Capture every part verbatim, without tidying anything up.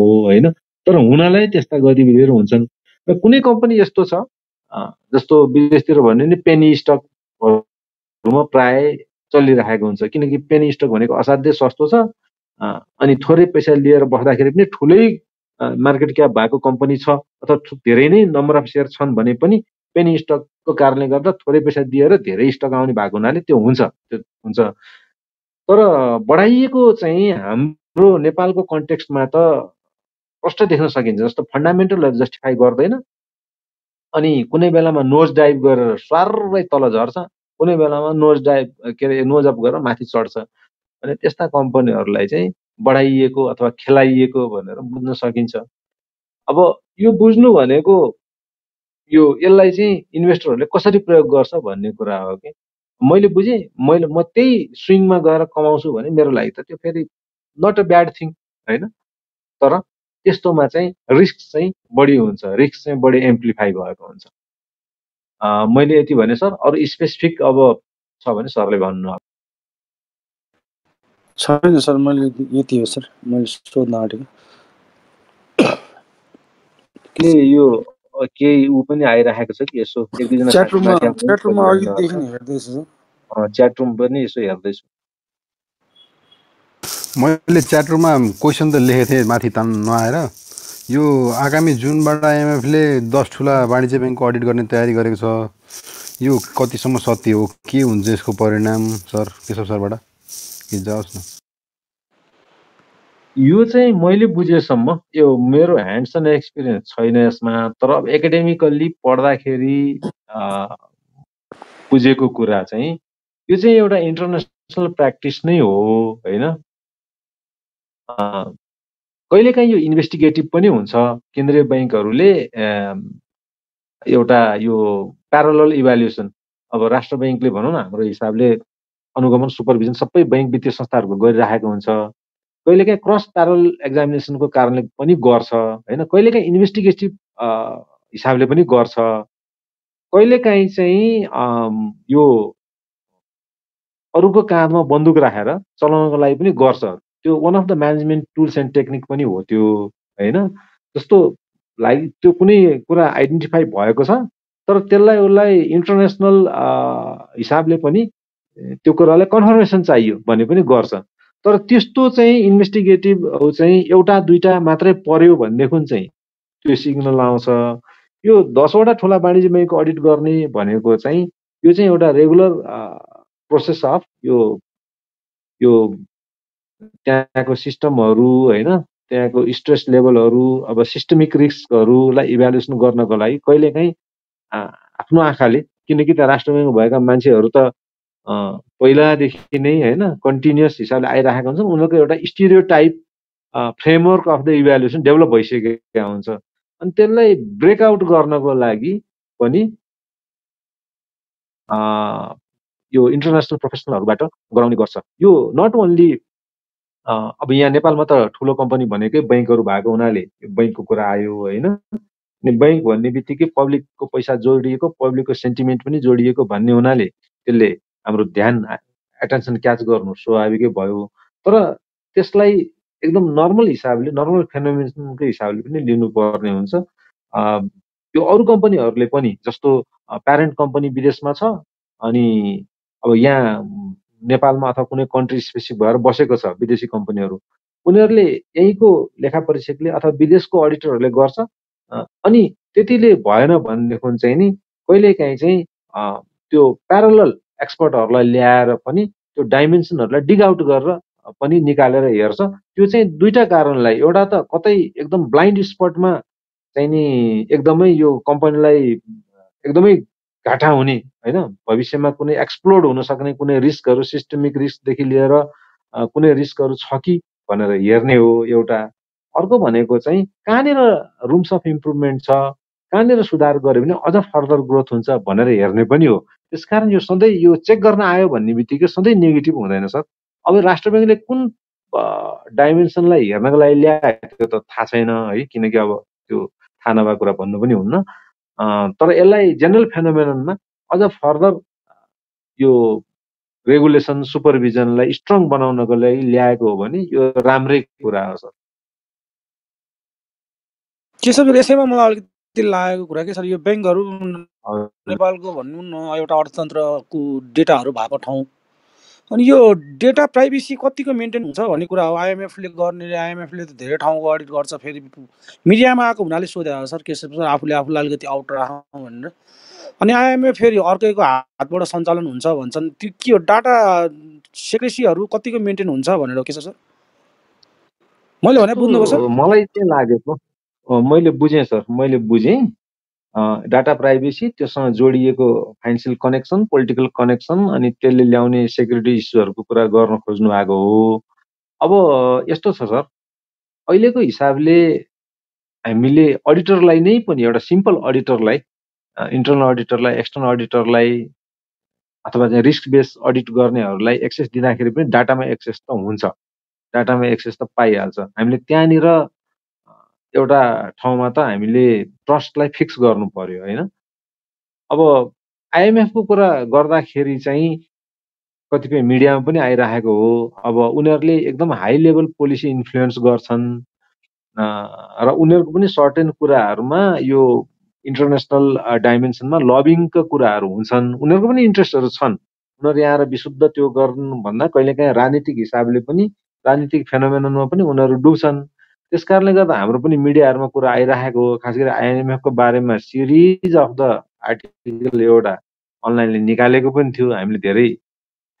काम हो हैन तर हुनालाई त्यस्ता गतिविधिहरु हुन्छन् र कुनै कम्पनी यस्तो छ जस्तो विदेशतिर भन्ने नि पेनी स्टक हरुमा प्राय चलिरहेको हुन्छ किनकि पेनी स्टक भनेको असाध्यै सस्तो छ अनि थोरै पैसा लिएर बस्दाखेरि पनि ठुलै मार्केट क्याप भएको कम्पनी छ अथवा धेरै नै नम्बर अफ शेयर छन् भने पनि पेनी स्टक को कारणले गर्दा थोरै पैसा दिएर धेरै स्टक आउने भएको हुनाले त्यो हुन्छ त्यो हुन्छ तर बढाइएको चाहिँ हाम्रो नेपालको कन्टेक्स्टमा त स्पष्ट देख्न सकिन्छ जस्तो फन्डामेन्टलहरु जस्टिफाई गर्दैन अनि कुनै बेलामा नोज डाइभ गरेर स्वार्रै तल झर्छ कुनै बेलामा नोज डाइभ के नोज अप गरेर माथि चढ्छ अनि त्यस्ता कम्पनीहरुलाई चाहिँ बढाइएको अथवा खेलाइएको भनेर बुझ्न सकिन्छ अब यो बुझ्नु भनेको यो यसलाई चाहिँ इन्भेस्टरहरुले कसरी प्रयोग गर्छ भन्ने कुरा हो के मैले बुझे मैले म त्यही स्विङमा गएर कमाउँछु भने मेरो लागि त त्यो फेरि नट अ ब्याड थिङ हैन तर त्यस्तोमा चाहिँ रिस्क चाहिँ बढी हुन्छ रिस्क चाहिँ बढी एम्प्लिफाई भएको हुन्छ अ मैले यति भने सर अरु स्पेसिफिक अब छ भने सरले भन्नु छैन सर मैले यति हो सर मैले सोध्न आँटेको के यो केही उ पनि आइराखेको छ कि यसो एक दुई जना च्याट रुममा च्याट रुममा अघि देखिन हेर्दैछु अ च्याट रुम पनि यसो हेर्दैछु मैले च्याट रुममा क्वेशन त लेखेको थिए माथि तान नआएर यो आगामी जुनबाट आईएमएफ ले दस ठूला वाणिज्य बैंकको अडिट गर्ने तयारी गरेको छ यो कतिसम्म सत्य हो के हुन्छ यसको परिणाम सर केशव सरबाट के जाओस् न यो चाहिँ मैले बुझेसम्म यो मेरो ह्यान्ड्स अन एक्सपीरियन्स छैन यसमा तर अब एकाडेमिकली पढ्दाखेरि बुझेको कुरा चाहिँ यो चाहिँ एउटा इन्टरनेशनल प्र्याक्टिस नै हो हैन कहिलेकाहीँ यो इन्भेस्टिगेटिभ पनि हुन्छ केन्द्रीय बैंकहरुले एउटा यो प्यारलल इभ्यालुएसन अब राष्ट्र बैंकले भनौं न हाम्रो हिसाबले अनुगमन सुपरभिजन सबै बैंक वित्तीय संस्थाहरुको गरिरहेको हुन्छ कहिलेकाहीँ क्रस प्यारलल एक्जामिनेसनको कारणले पनि गर्छ हैन कहिलेकाहीँ इन्भेस्टिगेटिभ हिसाबले पनि गर्छ कहिलेकाहीँ चाहिँ यो अरुको काँधमा बन्दुक राखेर चलाउनको लागि पनि गर्छ त्यो one of the management tools and technique पनि हो त्यो हैन जस्तो लागि त्यो कुनै कुरा आइडेन्टिफाई भएको छ तर त्यसलाई उलाई इन्टरनेशनल हिसाबले पनि त्यो कुरालाई कन्फर्मेसन चाहियो भन्ने पनि गर्छ तर त्यस्तो चाहिँ इन्भेस्टिगेटिभ चाहिँ एउटा दुईटा मात्रै पर्यो भन्नेखुन चाहिँ त्यो सिग्नल आउँछ यो दस वटा ठूला वाणिज्य बैंकको अडिट गर्ने भनेको चाहिँ यो चाहिँ एउटा रेगुलर प्रोसेस अफ यो यो त्यहाँको सिस्टमहरु हैन त्यहाँको स्ट्रेस लेभलहरु अब सिस्टमिक रिस्कहरुलाई इभ्यालुएसन गर्नको लागि कहिलेकाहीँ आफ्नो आँखाले किनकि त राष्ट्र बैंकमा भएका मान्छेहरु त पहिलादेखि नै हैन कन्टीन्युअस हिसाबले आइराखेका हुन्छन् उनीहरुको एउटा stereotype framework of the evaluation develop भइसकेको हुन्छ अनि त्यसलाई ब्रेक आउट गर्नको लागि पनि अ यो इन्टरनेशनल प्रोफेसनलहरुबाट गराउने गर्छ यो नट ओन्ली अब यहाँ नेपालमा त ठूलो कम्पनी भनेकै बैंकहरु भएको हुनाले बैंकको कुरा आयो हैन अनि बैंक भन्नेबित्तिकै पब्लिकको पैसा जोडिएको पब्लिकको सेन्टिमेन्ट पनि जोडिएको भन्ने हुनाले त्यसले हाम्रो ध्यान अटेन्सन क्याच गर्नु स्वाभाविकै भयो तर त्यसलाई एकदम नर्मल हिसाबले नर्मल फेनोमेननको हिसाबले पनि लिनुपर्ने हुन्छ यो अरु कम्पनीहरुले पनि जस्तो प्यारेन्ट कम्पनी विदेशमा छ अनि अब यहाँ नेपालमा अथवा कुनै कन्ट्री स्पेसिफिक भएर बसेको छ विदेशी कम्पनीहरु उनीहरुले यहीको लेखापरीक्षकले अथवा विदेशको अडिटरहरुले गर्छ अनि त्यतिले भएन भन्नेखुन चाहिँ नि कहिलेकाहीँ चाहिँ त्यो प्यारलल एक्सपर्टहरुलाई ल्याएर पनि त्यो डाइमेन्सनहरुलाई डिग आउट गरेर पनि निकालेर हेर्छ त्यो चाहिँ दुईटा कारणलाई एउटा त कतै एकदम ब्लाइन्ड स्पटमा चाहिँ नि एकदमै यो कम्पनीलाई एकदमै घाटा हुने हैन भविष्यमा कुनै एक्सप्लोड हुन सक्ने कुनै रिस्कहरु सिस्टमिक रिस्क देखि लिएर कुनै रिस्कहरु छ कि भनेर हेर्ने हो एउटा अर्को भनेको चाहिँ कहाँनेर रूम्स अफ इम्प्रुभमेन्ट छ कहाँनेर सुधार गर्यो भने अझ फर्दर ग्रोथ हुन्छ भनेर हेर्ने पनि हो त्यसकारण यो सधैं यो चेक गर्न आयो भन्नेबित्तिकै सधैं नेगेटिभ हुँदैन सर अब राष्ट्र बैंकले कुन डाइमेन्सनलाई हेर्नको लागि ल्याएको त्यो त थाहा छैन है किनकि अब त्यो थाहा नभएको कुरा भन्नु पनि हुन्न तर यसलाई जेनरल फेनोमेननमा अझ फर्दर यो रेगुलेसन सुपरभिजनलाई स्ट्रङ बनाउनको लागि ल्याएको हो भने यो राम्रै कुरा हो सर के सर यसैमा मलाई अलिकति लागेको कुरा के सर यो बैंकहरु नेपालको भन्नु न एउटा अर्थतन्त्रको डेटाहरु भएको ठाउँ अनि यो डेटा प्राइभेसी कतिको मेन्टेन हुन्छ भन्ने कुरा हो आईएमएफ ले गर्ने रे आईएमएफ ले त धेरै ठाउँको अडिट गर्छ फेरि मिडियामा आको हुनाले सोध्या सर के सर आफूले आफूलाई अलिकति आउट राखौं भनेर अनि आईएमएफ फेरि अर्कैको हातबाट सञ्चालन हुन्छ भन्छन् त्यो के हो डाटा सेक्रेसीहरु कतिको मेन्टेन हुन्छ भनेर के सर मैले भने बुझ्नु पर्छ मलाई चाहिँ लागेको मैले बुझे सर मैले बुझे डाटा प्राइभेसी त्यससँग जोडिएको फाइनान्शियल कनेक्सन पोलिटिकल कनेक्सन अनि त्यसले ल्याउने सेक्युरिटी इश्यूहरुको कुरा गर्न खोज्नु आएको हो अब यस्तो छ सर अहिलेको हिसाबले हामीले अडिटरलाई नै पनि एउटा सिम्पल अडिटरलाई इन्टरनल अडिटरलाई एक्सटर्नल अडिटरलाई अथवा चाहिँ रिस्क बेस अडिट गर्नेहरुलाई एक्सेस दिँदाखेरि पनि डाटामा एक्सेस त हुन्छ डाटामा एक्सेस त पाइहाल्छ हामीले त्यहाँनिर एउटा ठाउँमा त हामीले ट्रस्टलाई फिक्स गर्नु पर्यो हैन अब आईएमएफ को कुरा गर्दाखेरि चाहिँ कतिपय मिडियामा पनि आइराखेको हो अब उनीहरुले एकदम हाई लेभल पोलिसी इन्फ्लुएन्स गर्छन् र उनीहरुको पनि सर्टेन कुराहरुमा यो इन्टरनेशनल डाइमेन्सनमा लबिङका कुराहरु हुन्छन् उनीहरुको पनि इन्ट्रेस्टहरु छन् उनीहरु यहाँ र विशुद्ध त्यो गर्नु भन्दा कहिलेकाहीँ राजनीतिक हिसाबले पनि राजनीतिक फेनोमेननमा पनि उनीहरु डुब्छन् त्यसकारणले गर्दा हाम्रो पनि मिडियाहरुमा कुरा आइराखेको हो खास गरी आईएमएफ को बारेमा सिरीज अफ द आर्टिकल एउटा अनलाइनले निकालेको पनि थियो हामीले धेरै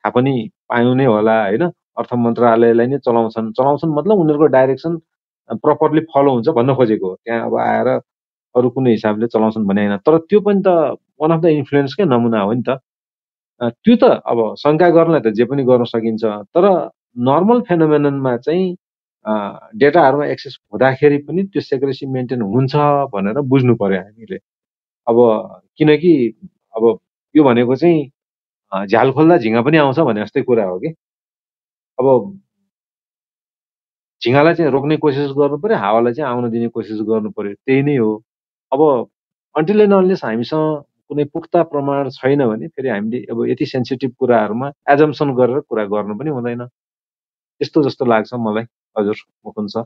थाहा पनि पायौँ नै होला हैन अर्थ मन्त्रालयले नै चलाउँछन् चलाउँछन् मतलब उनीहरुको डाइरेक्सन प्रपरली फलो हुन्छ भन्न खोजेको हो त्यहाँ अब आएर अरु कुनै हिसाबले चलाउँछन् भने हैन तर त्यो पनि त वन अफ द इन्फ्लुएन्स के नमुना हो नि त त्यो त अब शंका गर्नलाई त जे पनि गर्न सकिन्छ तर नर्मल फेनोमेननमा चाहिँ डेटाहरुमा एक्सेस हुँदाखेरि पनि त्यो सेक्रेसी मेन्टेन हुन्छ भनेर बुझ्नु पर्यो हामीले अब किनकि अब यो भनेको चाहिँ झ्याल खोल्दा झिंगा पनि आउँछ भन्ने जस्तै कुरा हो के अब झिंगालाई चाहिँ रोक्ने कोसिस गर्नु पर्यो हावालाई चाहिँ आउन दिने कोसिस गर्नु पर्यो त्यही नै हो अब अनटिल एन्ड अनलेस हामीसँग कुनै पुख्ता प्रमाण छैन भने फेरि हामीले अब यति सेन्सिटिभ कुराहरुमा एजम्पसन गरेर कुरा गर्नु पनि हुँदैन यस्तो जस्तो लाग्छ मलाई हजुर मुकुन सर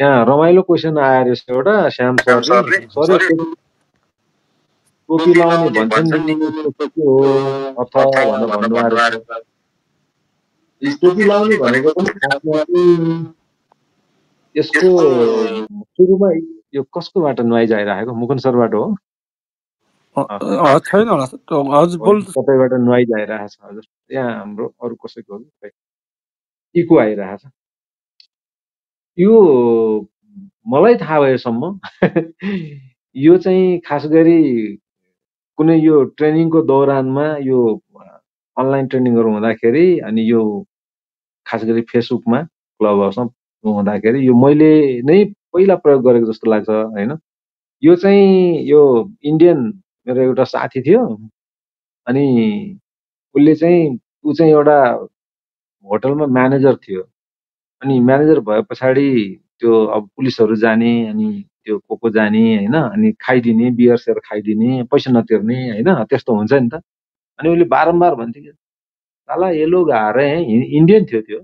यहाँ रमाइलो क्वेशन आयो रहेछ एउटा श्याम सरले सर टोपी लाउने भन्छन् नि के हो अर्थ भन्नु भन्नुवार टोपी लाउने भनेको पनि खासमा यसको सुरुमा यो कसकोबाट नोइज आइराखेको मुकुन सरबाट हो अ छैन होला हजुर बोल कतैबाट नोइज आइराखेको छ हजुर यहाँ हाम्रो अरु कसैको हो कि इको आइराछ यो मलाई थाहा भएसम्म यो चाहिँ खास गरी कुनै यो ट्रेनिङको दौरानमा यो अनलाइन ट्रेनिङहरु हुँदाखेरि अनि यो खास गरी फेसबुकमा क्लब हाउसमा हुँदाखेरि यो मैले नै पहिला प्रयोग गरेको जस्तो लाग्छ हैन यो चाहिँ यो इन्डियन मेरो एउटा साथी थियो अनि उले चाहिँ उ चाहिँ एउटा होटलमा म्यानेजर थियो अनि म्यानेजर भएपछि त्यो अब पुलिसहरु जाने अनि त्यो कोको जाने हैन अनि खाइदिने बियर सेयर खाइदिने पैसा नतिर्ने हैन त्यस्तो हुन्छ नि त अनि उले बारम्बार भन्थे के साला ये लोग आ रहे हैं इन्डियन थियो त्यो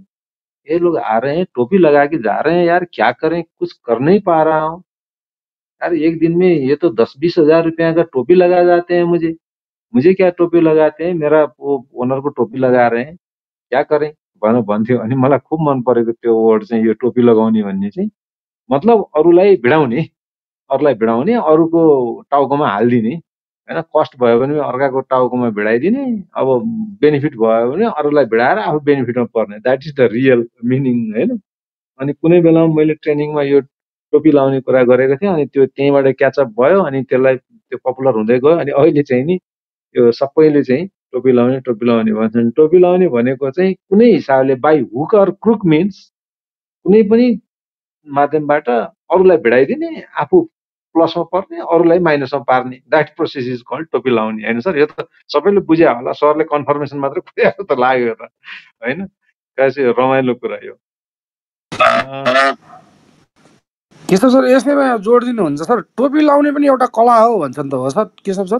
ये लोग आ रहे हैं टोपी लगा के जा रहे हैं यार क्या करें कुछ कर नहीं पा रहा हूं यार एक दिन में ये तो दस बीस हज़ार रुपया का टोपी लगा जाते हैं मुझे मुझे क्या टोपी लगाते हैं मेरा वो ओनर को टोपी लगा रहे हैं क्या करें भने भन्थ्यो अनि मलाई खूब मन परेको त्यो वर्ड चाहिँ यो टोपी लगाउने भन्ने चाहिँ मतलब अरुलाई भिडाउने अरुलाई भिडाउने अरुको टाउकोमा हालदिने हैन कस्ट भयो भने अर्काको टाउकोमा भिडाइदिने अब बेनिफिट भयो भने अरुलाई भिडाएर आफू बेनिफिटमा पर्ने that is the real meaning हैन अनि कुनै बेला मैले ट्रेनिङमा यो टोपी लाउने कुरा गरेको थिए अनि त्यो त्यहीबाट क्याच अप भयो अनि त्यसलाई त्यो पपुलर हुँदै गयो अनि अहिले चाहिँ नि यो सबैले चाहिँ टोपी लाउने टोपी लाउने भन्छन् टोपी लाउने भनेको चाहिँ कुनै हिसाबले by hook or crook means कुनै पनि माध्यमबाट अरुलाई भिडाइदिने आफू प्लसमा पर्ने अरुलाई माइनसमा पार्ने दैट प्रोसेस इज कॉल्ड टोपी लाउने हैन सर यो त सबैले बुझ्या होला सरले कन्फर्मेसन मात्र खोजेको त लाग्यो त हैन त्यसै रमाइलो कुरा यो के सब सर यसैमा जोड दिनु हुन्छ सर टोपी लाउने पनि एउटा कला हो भन्छन् त हो सर के सब सर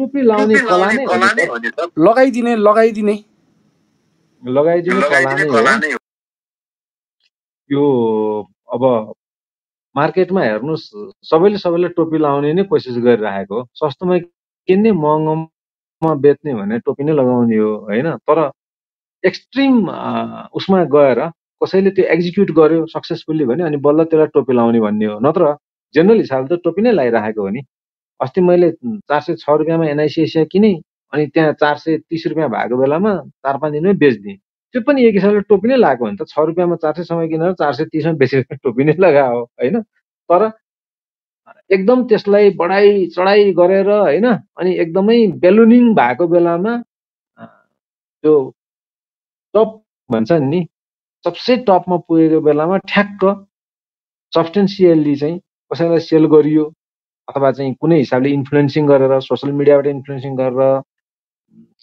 टोपी लाउने कला नै हो नि त लगाइदिने लगाइदिने लगाइदिने कला नै हो यो अब मार्केटमा हेर्नुस् सबैले सबैले टोपी लाउने नै कोसिस गरिरहेको हो। सस्तोमा किन्ने महँगोमा बेच्ने भने टोपी नै लगाउने हो हैन। तर एक्सट्रिम उसमा गएर कसैले त्यो एक्जिक्युट गर्यो सक्सेसफुली भने अनि बल्ल त्यसलाई टोपी लाउने भन्ने हो। नत्र जनरल हिसाबले त टोपी नै लाइरहेको हो नि। अस्ति मैले चार सय छ रुपैयाँमा एनआइसी एसिया किने अनि त्यहाँ चार सय तीस रुपैयाँ भएको बेलामा चार पाँच दिनमै बेच्दिए। त्यो पनि एक हिसाबले टोपी नै लाग्यो भने त छ रुपैयाँमा चार सय समय किनेर चार सय तीस मा बेचेर टोपी नै लगायो हैन। तर एकदम त्यसलाई बढाई चढाई गरेर हैन अनि एकदमै बेलुनिङ भएको बेलामा त्यो टप भन्छ नि सबसे टपमा पुगेको बेलामा ठ्याक्क सब्स्टेन्शियली चाहिँ कसैलाई सेल गरियो अथवा चाहिँ कुनै हिसाबले इन्फ्लुएन्सिङ गरेर सोशल मिडियाबाट इन्फ्लुएन्सिङ गरेर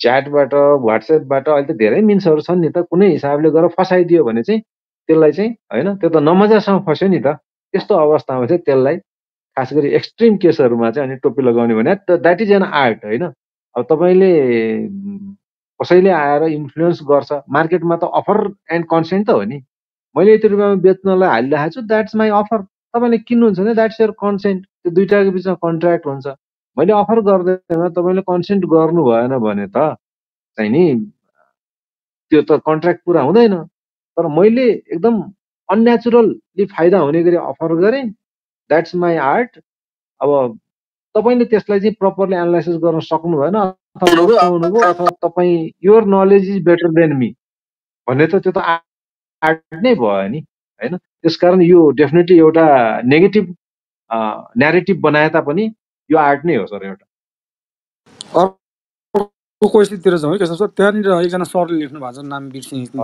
च्याटबाट व्हाट्सएपबाट अहिले त धेरै मिन्सहरू छन् नि त कुनै हिसाबले गरेर फसाइदियो भने चाहिँ त्यसलाई चाहिँ हैन त्यो त नमजासँग फस्यो नि त। त्यस्तो अवस्थामा चाहिँ त्यसलाई खास गरी एक्सट्रिम केसहरुमा चाहिँ अनि टोपी लगाउने भने त दैट इज एन आर्ट हैन। अब तपाईले कसैले आएर इन्फ्लुएन्स गर्छ मार्केटमा त अफर एन्ड कन्सेन्ट त हो नि। मैले यति रुपैयाँमा बेच्नलाई हालिरहेको छु दैट्स माइ अफर। तपाईले किन्नुहुन्छ भने दैट्स योर कन्सेन्ट। त्यो दुईटाको बीचमा कन्ट्र्याक्ट हुन्छ। मैले अफर गर्दैमा तपाईले कन्सेन्ट गर्नु भएन भने त चाहिँ नि त्यो त कन्ट्र्याक्ट पूरा हुँदैन। तर मैले एकदम अन्न्याचुरली फाइदा हुने गरी अफर गरे दैट्स माइ आर्ट। अब तपाईले त्यसलाई चाहिँ प्रपरली एनालाइसिस गर्न सक्नु भएन अथवा तपाई your knowledge is better than me भन्ने त त्यो त आर्ट नै भयो नि हैन। त्यसकारण यो डेफिनेटली एउटा नेगेटिभ न्यारेटिभ बनाए तापनि यो आर्ट नै हो सर। एउटा अर्को क्वेसनतिर जाउँ है केशव सर। त्यहाँनिर एकजना सरले लेख्नु भएको छ नाम बिर्सिन्छु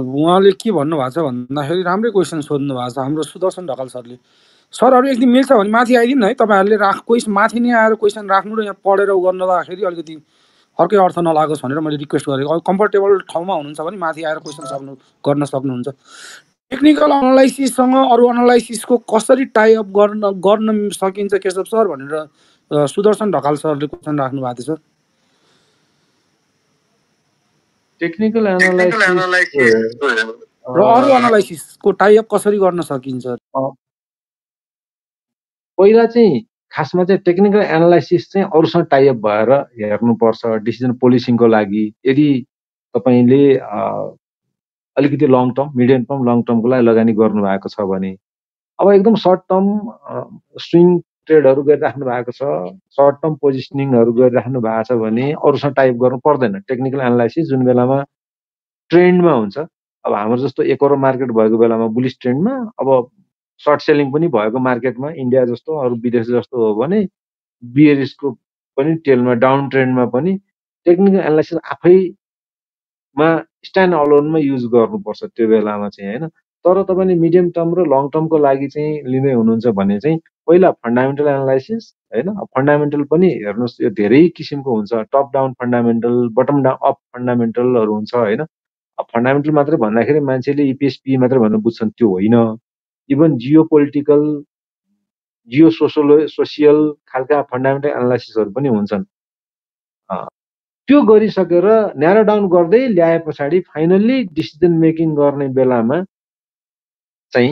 उहाँले के भन्नुभएको छ भन्दाखेरि राम्रै क्वेसन सोध्नु भएको छ हाम्रो सुदर्शन ढकाल सरले। सरहरू यदि मिल्छ भने माथि आइदिनु न है। तपाईँहरूले राख क्वेसन माथि नै आएर क्वेसन राख्नु र यहाँ पढेर गर्न लाग्दाखेरि अलिकति अर्कै अर्थ नलागोस् भनेर मैले रिक्वेस्ट गरेको। कम्फर्टेबल ठाउँमा हुनुहुन्छ भने माथि आएर क्वेसन सक्नु गर्न सक्नुहुन्छ। टेक्निकल एनालाइसिससँग अरू एनालाइसिसको कसरी टाइअप गर्न गर्न सकिन्छ केशव सर भनेर सुदर्शन ढकाल सरले क्वेसन राख्नु भएको थियो सर। टेक्निकल एनालाइसिस र अरू एनालाइसिसको टाइअप कसरी गर्न सकिन्छ। पहिला चाहिँ खासमा चाहिँ टेक्निकल एनालाइसिस चाहिँ अरूसँग टाइअप भएर हेर्नुपर्छ डिसिजन पोलिसिङको लागि। यदि तपाईँले अलिकति long term medium term long टर्मको लागि लगानी गर्नु भएको छ भने। अब एकदम सर्ट टर्म स्विङ ट्रेडहरू गरिराख्नु भएको छ सर्ट टर्म पोजिसनिङहरू गरिराख्नु भएको छ भने अरूसँग टाइप गर्नु पर्दैन। टेक्निकल एनालाइसिस जुन बेलामा ट्रेन्डमा हुन्छ अब हाम्रो जस्तो एकरो मार्केट भएको बेलामा बुलिस ट्रेन्डमा अब सर्ट सेलिङ पनि भएको मार्केटमा इन्डिया जस्तो अरू विदेश जस्तो हो भने बियरिसको पनि टेलमा डाउन ट्रेन्डमा पनि टेक्निकल एनालाइसिस आफैमा स्ट्यान्ड अलोनमा युज गर्नुपर्छ त्यो बेलामा चाहिँ हैन। तर तपाईले मिडियम टर्म र लङ टर्मको लागि चाहिँ लिँदै हुनुहुन्छ भने चाहिँ पहिला फन्डामेन्टल एनालाइसिस हैन। फन्डामेन्टल पनि हेर्नुस् यो धेरै किसिमको हुन्छ top down fundamental bottom down up फन्डामेन्टलहरु हुन्छ हैन। अब फन्डामेन्टल मात्र भन्दाखेरि मान्छेले इपिएस पी मात्र भनेर बुझ्छन् त्यो होइन। Even geopolitical geo social social खालका फन्डामेन्टल एनालाइसिसहरु पनि हुन्छन्। त्यो गरिसकेर न्यारो डाउन गर्दै ल्याए पछाडि फाइनल्ली डिसिजन मेकिङ गर्ने बेलामा चाहिँ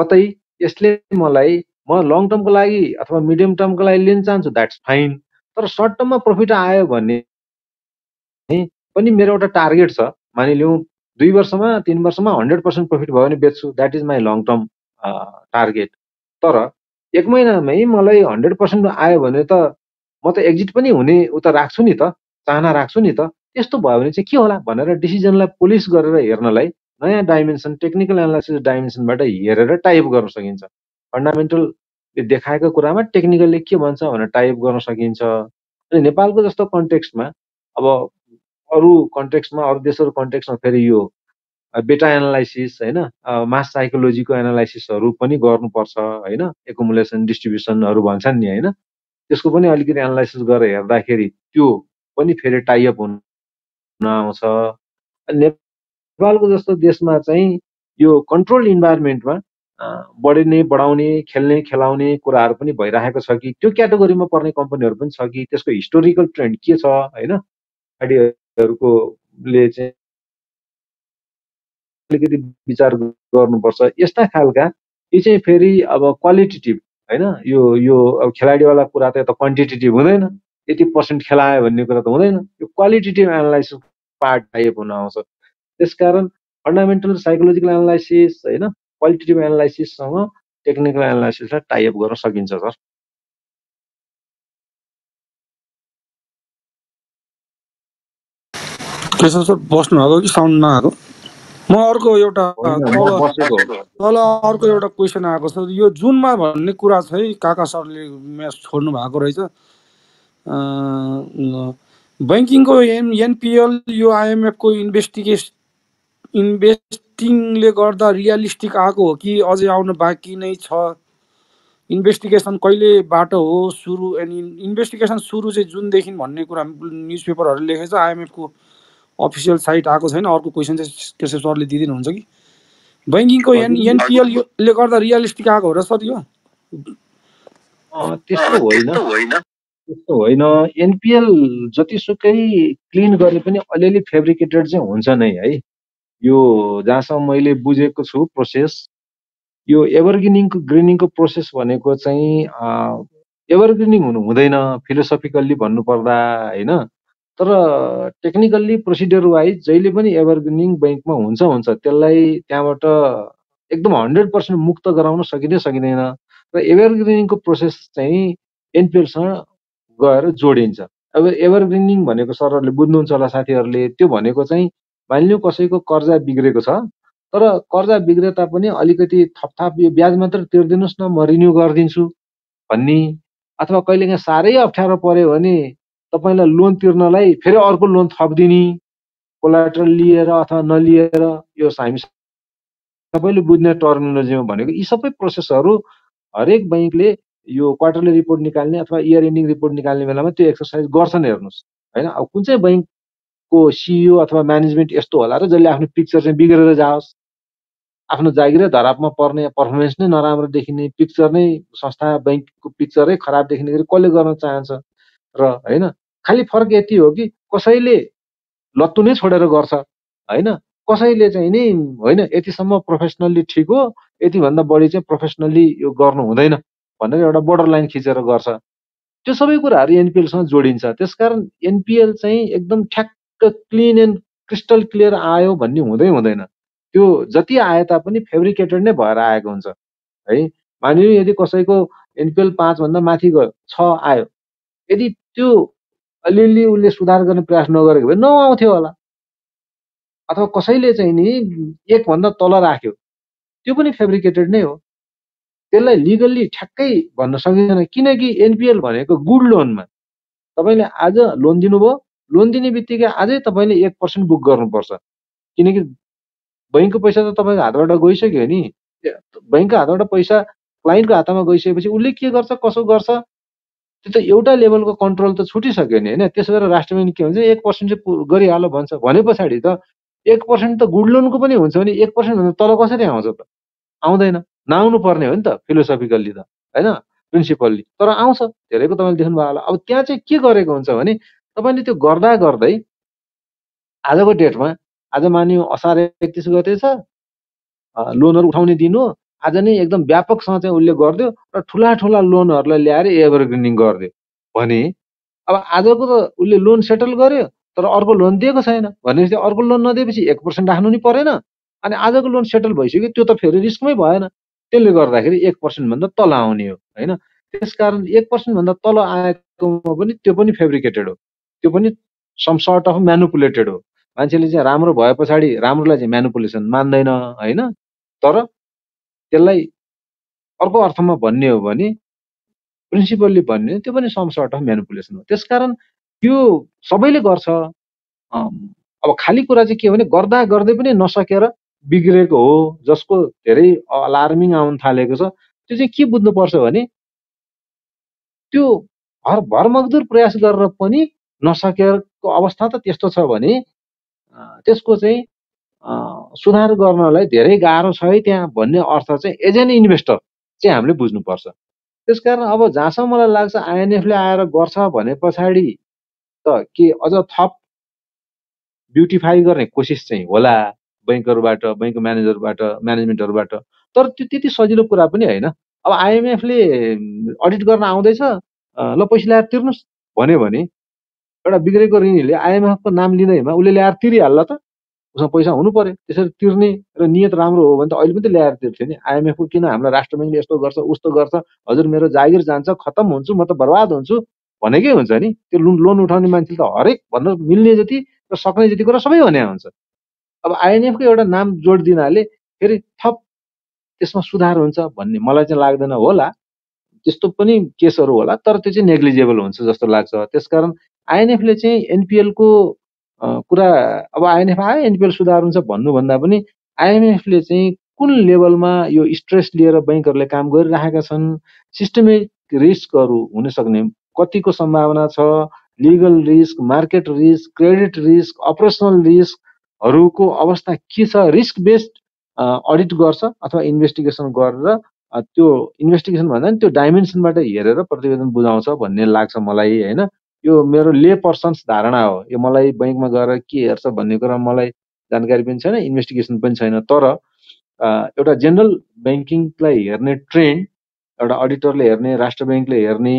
कतै यसले मलाई म लङ टर्मको लागि अथवा मिडियम टर्मको लागि लिन चाहन्छु द्याट्स फाइन। तर सर्ट टर्ममा प्रफिट आयो भन्ने पनि मेरो एउटा टार्गेट छ। मानिलिउँ दुई वर्षमा तीन वर्षमा हन्ड्रेड पर्सेन्ट प्रफिट भयो भने बेच्छु that is my long term target. तर एक महिनामै मलाई हन्ड्रेड पर्सेन्ट आयो भने त म त एक्जिट पनि हुने उता राख्छु नि त चाहना राख्छु नि त। त्यस्तो भयो भने चाहिँ के होला भनेर डिसिजनलाई पोलिस गरेर हेर्नलाई नयाँ डाइमेन्सन टेक्निकल एनालाइसिस डाइमेन्सनबाट हेरेर टाइप गर्न सकिन्छ। फन्डामेन्टलले देखाएको कुरामा टेक्निकलले के भन्छ भनेर टाइप गर्न सकिन्छ। अनि नेपालको जस्तो कन्टेक्स्टमा अब अरू कन्टेक्स्टमा अरू देशहरू कन्टेक्स्टमा फेरि यो बेटा एनालाइसिस हैन मास साइकोलोजीको एनालाइसिसहरू पनि गर्नुपर्छ हैन। एकुमुलेसन डिस्ट्रिब्युसनहरू भन्छन् नि हैन। त्यसको पनि अलिकति एनालाइसिस गरेर हेर्दाखेरि त्यो पनि फेरि टाइअप हुन आउँछ। नेपालको जस्तो देशमा चाहिँ यो कन्ट्रोल इन्भाइरोमेन्टमा बढ्ने बढाउने खेल्ने खेलाउने कुराहरू पनि भइरहेको छ कि त्यो क्याटेगोरीमा पर्ने कम्पनीहरू पनि छ कि त्यसको हिस्टोरिकल ट्रेन्ड के छ हैन। आइडियाहरुकोले चाहिँ अलिकति विचार गर्नुपर्छ। यस्ता खालका यो चाहिँ फेरि अब क्वालिटेटिभ हैन, यो यो अब खेलाडीवाला कुरा त क्वान्टिटेटिभ हुँदैन, यति पर्सेन्ट खेलाए भन्ने कुरा त हुँदैन, यो क्वालिटेटिभ एनालाइसिस पार्ट टाइप हुन आउँछ। त्यसकारण फन्डामेन्टल साइकोलोजिकल एनालाइसिस हैन क्वालिटेटिभ एनालाइसिस सँग टेक्निकल एनालाइसिसलाई टाइप गर्न सकिन्छ सर। कृष्ण सर बस्नु भएको कि साउन्ड नआको? म अर्को एउटा तल अर्को एउटा क्वेसन आएको छ, यो जुनमा भन्ने कुरा चाहिँ काका सरले म्याच छोड्नु भएको रहेछ। बैंकिङको एनपिएल यो आइएमएफ को इन्भेस्टिगेसन इन्भेस्टिङले गर्दा रियलिस्टिक आएको हो कि अझै आउन बाँकी नै छ? इन्भेस्टिगेसन कहिलेबाट हो सुरु अनि इन्भेस्टिगेसन सुरु चाहिँ जुनदेखि भन्ने कुरा न्युज पेपरहरूले लेखेको छ, आइएमएफ को अफिसियल साइट आएको छैन। अर्को क्वेसन चाहिँ त्यसै सरले दिदिनुहुन्छ कि बैंकिङको एनपिएल ले गर्दा रियलिस्टिक आएको हो र सर? यो त्यस्तो होइन होइन त्यस्तो होइन, एनपिएल जतिसुकै क्लिन गरे पनि अलिअलि फेब्रिकेटेड चाहिँ हुन्छ नै है। यो जहाँसम्म मैले बुझेको छु प्रोसेस, यो एभरग्रिनिङको ग्रिनिङको प्रोसेस भनेको चाहिँ एभरग्रिनिङ हुनु हुँदैन फिलोसफिकल्ली भन्नुपर्दा होइन, तर टेक्निकल्ली प्रोसिडर वाइज जहिले पनि एभरग्रिनिङ बैंकमा हुन्छ हुन्छ त्यसलाई त्यहाँबाट एकदम हन्ड्रेड पर्सेन्ट मुक्त गराउन सकिँदै सकिँदैन र एभरग्रिनिङको प्रोसेस चाहिँ एनपिएलसँग गएर जोडिन्छ। अब एभरग्रिनिङ भनेको सरहरूले बुझ्नुहुन्छ होला साथीहरूले, त्यो भनेको चाहिँ मानिलिउँ कसैको कर्जा बिग्रेको छ, तर कर्जा बिग्रे तापनि अलिकति थपथाप यो ब्याज मात्र तिर्दिनुहोस् न म रिन्यू गरिदिन्छु भन्ने, अथवा कहिलेकाहीँ साह्रै अप्ठ्यारो पऱ्यो भने तपाईँलाई लोन तिर्नलाई फेरि अर्को लोन थपिदिने कोलाट्रल लिएर अथवा नलिएर, यो हामी सबैले बुझ्ने टर्मिनोलोजीमा भनेको यी सबै प्रोसेसहरू हरेक बैंकले यो क्वार्टरली रिपोर्ट निकाल्ने अथवा इयर एन्डिङ रिपोर्ट निकाल्ने बेलामा त्यो एक्सर्साइज गर्छन्। हेर्नुहोस् होइन, अब कुन चाहिँ बैंक को सीईओ अथवा म्यानेजमेन्ट यस्तो होला र जसले आफ्नो पिक्चर चाहिँ बिग्रेर जाओस्, आफ्नो जागिर धरापमा पर्ने पर्फर्मेन्स नै नराम्रो देखिने पिक्चर नै संस्था बैंकको पिक्चरै खराब देखिने गरी कसले गर्न चाहन्छ र हैन? खालि फरक यति हो कि कसैले लत्तु नै छोडेर गर्छ हैन, कसैले चाहिँ नि होइन यतिसम्म प्रोफेसनल्ली ठिक हो यतिभन्दा बढी चाहिँ प्रोफेसनल्ली यो गर्नु हुँदैन भनेर एउटा बोर्डर लाइन खिचेर गर्छ। त्यो सबै कुराहरू एनपिएलसँग जोडिन्छ। त्यसकारण एनपिएल चाहिँ एकदम ठ्याक क्लिन एन्ड क्रिस्टल क्लियर आयो भन्ने हुँदै हुँदैन, त्यो जति आए तापनि फेब्रिकेटेड नै भएर आएको हुन्छ है। मानिलिउँ यदि कसैको एनपिएल पाँच भन्दा माथि गयो छ आयो, यदि त्यो अलिअलि उसले सुधार गर्ने प्रयास नगरेको भए नौ आउँथ्यो होला, अथवा कसैले चाहिँ नि एकभन्दा तल राख्यो त्यो पनि फेब्रिकेटेड नै हो, त्यसलाई लिगल्ली ठ्याक्कै भन्न सकिँदैन। किनकि एनपिएल भनेको गुड लोनमा तपाईँले आज लोन दिनुभयो, लोन दिने बित्तिकै आजै तपाईँले एक पर्सेन्ट बुक गर्नुपर्छ, किनकि बैङ्कको पैसा त तपाईँको हातबाट गइसक्यो नि। बैङ्कको हातबाट पैसा क्लाइन्टको हातमा गइसकेपछि उसले के गर्छ कसो गर्छ त्यो त एउटा लेभलको कन्ट्रोल त छुटिसक्यो नि होइन। त्यसो भएर राष्ट्र ब्याङ्क के भन्छ एक पर्सेन्ट चाहिँ गरिहाल भन्छ, भने पछाडि त एक पर्सेन्ट त गुड लोनको पनि हुन्छ भने एक पर्सेन्टभन्दा तल कसरी आउँछ त? आउँदैन, नआउनु पर्ने हो नि त फिलोसफिकल्ली त होइन प्रिन्सिपल्ली, तर आउँछ धेरैको तपाईँले देख्नुभयो होला। अब त्यहाँ चाहिँ के गरेको हुन्छ भने तपाईँले त्यो गर्दा गर्दै आजको डेटमा आज मानियो असार एकतिस गते छ लोनहरू उठाउने दिन हो, आज नै एकदम व्यापकसँग चाहिँ उसले गरिदियो र ठुला ठुला लोनहरूलाई ल्याएर एभरग्रिनिङ गरिदियो भने अब आजको त उसले लोन सेटल गर्यो तर अर्को लोन दिएको छैन भनेपछि अर्को लोन नदिएपछि एक पर्सेन्ट राख्नु नि परेन, अनि आजको लोन सेटल भइसक्यो त्यो त फेरि रिस्कमै भएन। त्यसले गर्दाखेरि एक पर्सेन्टभन्दा तल आउने हो होइन। त्यसकारण एक पर्सेन्टभन्दा तल आएकोमा पनि त्यो पनि फेब्रिकेटेड हो, त्यो पनि सम सर्ट अफ म्यानुपुलेटेड हो। मान्छेले चाहिँ राम्रो भए पछाडि राम्रोलाई चाहिँ म्यानुपुलेसन मान्दैन होइन, तर त्यसलाई अर्को अर्थमा भन्ने हो भने प्रिन्सिपलले भन्ने त्यो पनि सम सर्ट अफ म्यानुपुलेसन हो। त्यसकारण यो सबैले गर्छ। अब खाली कुरा चाहिँ के भने गर्दा गर्दै पनि नसकेर बिग्रेको हो, जसको धेरै अलार्मिङ आउन थालेको छ। त्यो चाहिँ के बुझ्नुपर्छ भने त्यो भर भरमग्दुर प्रयास गरेर पनि नसकेको अवस्था त त्यस्तो छ भने त्यसको चाहिँ सुधार गर्नलाई धेरै गाह्रो छ है त्यहाँ भन्ने अर्थ चाहिँ एज एन इन्भेस्टर चाहिँ हामीले बुझ्नुपर्छ। त्यसकारण अब जहाँसम्म मलाई लाग्छ आइएनएफले आएर गर्छ भने पछाडि त के अझ थप ब्युटिफाई गर्ने कोसिस चाहिँ होला बैंकहरुबाट बैंक म्यानेजरबाट म्यानेजमेन्टहरुबाट तर त्यो त्यति सजिलो कुरा पनि हैन अब आईएमएफ ले अडिट गर्न आउँदैछ ल पैसा ल्याएर तिर्नुस् भन्यो भने एउटा बिग्रेको ऋणीले आईएमएफ को नाम लिँदैमा उले ल्याएर तिरिहाल्ला त उसमा पैसा हुनु पर्यो त्यसरी तिर्ने र नियत राम्रो हो भने त अहिले पनि त ल्याएर तिर्थ्यो नि आईएमएफ को किन हामीलाई राष्ट्र बैंकले यस्तो गर्छ उस्तो गर्छ हजुर मेरो जागिर जान्छ खतम हुन्छ म त बर्बाद हुन्छु भनेकै हुन्छ नि त्यो लोन उठाउने मान्छेले त हरेक भन्न मिल्ने जति र सक्ने जति कुरा सबै भने हुन्छ अब आईएमएफ को एउटा नाम जोड दिनाले फेरि थप त्यसमा सुधार हुन्छ भन्ने मलाई चाहिँ लाग्दैन होला त्यस्तो पनि केसहरु होला तर त्यो चाहिँ नेग्लिजिबल हुन्छ जस्तो लाग्छ त्यसकारण आईएमएफ ले चाहिँ एनपीएल को कुरा अब आईएमएफ आयो एनपीएल सुधार हुन्छ भन्नु भन्दा पनि आईएमएफ ले चाहिँ कुन लेभलमा यो स्ट्रेस लिएर बैंकहरुले काम गरिरहेका छन् सिस्टमिक रिस्कहरु हुन सक्ने कतिको सम्भावना छ legal risk market risk credit risk operational रिस्कहरुको अवस्था के छ रिस्क बेस्ड अडिट गर्छ अथवा इन्भेस्टिगेसन गरेर त्यो इन्भेस्टिगेसन भन्दा नि त्यो डाइमेन्सनबाट हेरेर प्रतिवेदन बुझाउँछ भन्ने लाग्छ मलाई हैन यो मेरो ले पर्सन्स धारणा हो यो मलाई बैंकमा गएर के हेर्छ भन्ने कुरा मलाई जानकारी पनि छैन इन्भेस्टिगेसन पनि छैन तर एउटा जनरल बैंकिङलाई हेर्ने ट्रेन्ड एउटा अडिटरले हेर्ने राष्ट्र बैंकले हेर्ने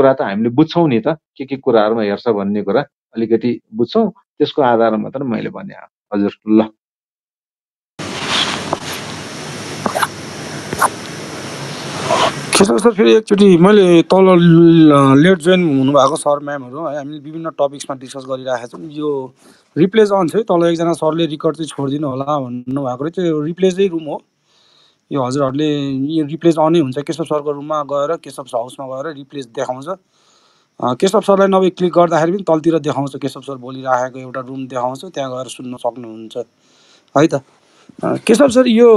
कुरा त हामीले बुझ्छौं नि त के के कुराहरुमा हेर्छ भन्ने कुरा अलिकति बुझ्छौं त्यसको आधारमा मात्र मैले भने हजुर ल सर फेरि एकचोटी मैले तल लेट जोइन हुनुभएको सर म्यामहरु है हामीले विभिन्न टपिक्समा डिस्कस गरिरहेका छौं यो रिप्लेज अन छ तल एकजना सरले रिकर्ड चाहिँ छोड्दिनु होला भन्नु भएको रहेछ यो रिप्लेजै रुम हो यो हजुरहरुले यो रिप्लेज अनै हुन्छ केशव सरको रुममा गएर केशव हाउसमा गएर रिप्लेज देखाउँछ केशव सरलाई नभए क्लिक गर्दाखेरि पनि तलतिर देखाउँछ केशव सर बोलिरहेको एउटा रुम देखाउँछ त्यहाँ गएर सुन्न सक्नुहुन्छ है त केशव सर यो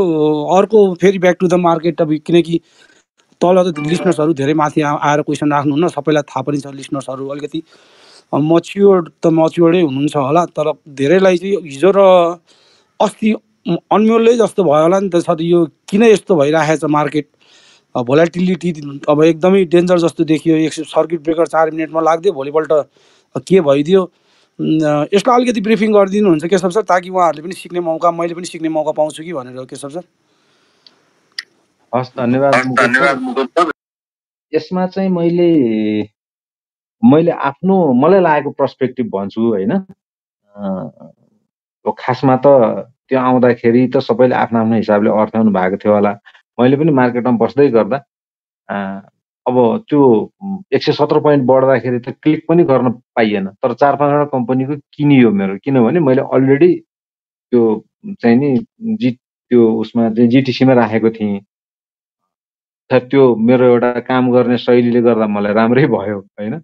अर्को फेरि ब्याक टु द मार्केट अब किनकि तल त लिस्नर्सहरु धेरै माथि आएर क्वेशन राख्नुहुन्न सबैलाई थाहा पनि छ लिस्नर्सहरु अलिकति मच्योर्ड त मच्योर्डै हुनुहुन्छ होला तर धेरैलाई चाहिँ हिजो र अस्ति अनम्युलले जस्तो भयो होला नि त सर यो किन यस्तो भइराखेछ मार्केट भोलाटिलिटी अब एकदमै डेन्जर जस्तो देखियो एक सर्किट ब्रेकर चार मिनेटमा लाग्दियो भोलिपल्ट के भइदियो यसको अलिकति ब्रिफिङ गरिदिनुहुन्छ केशव सर ताकि उहाँहरुले पनि सिक्ने मौका मैले पनि सिक्ने मौका पाउँछु कि भनेर केशव सर हस् धन्यवाद मुकुट यसमा चाहिँ मैले मैले आफ्नो मलाई लागेको पर्सपेक्टिभ भन्छु हैन अ खासमा त त्यो आउँदाखेरि त सबैले आफ्नो आफ्नो हिसाबले अर्थाउनु भएको थियो होला मैले पनि मार्केटमा बस्दै गर्दा अब त्यो एक सय सत्र प्वाइन्ट बढ्दाखेरि त क्लिक पनि गर्न पाइएन तर चार पाँच वटा कम्पनीको किनियो मेरो किनभने मैले अलरेडी त्यो चाहिँ नि जी त्यो उसमा जीटीसी मा राखेको थिए त्यो मेरो एउटा काम गर्ने शैलीले गर्दा मलाई राम्रै भयो हैन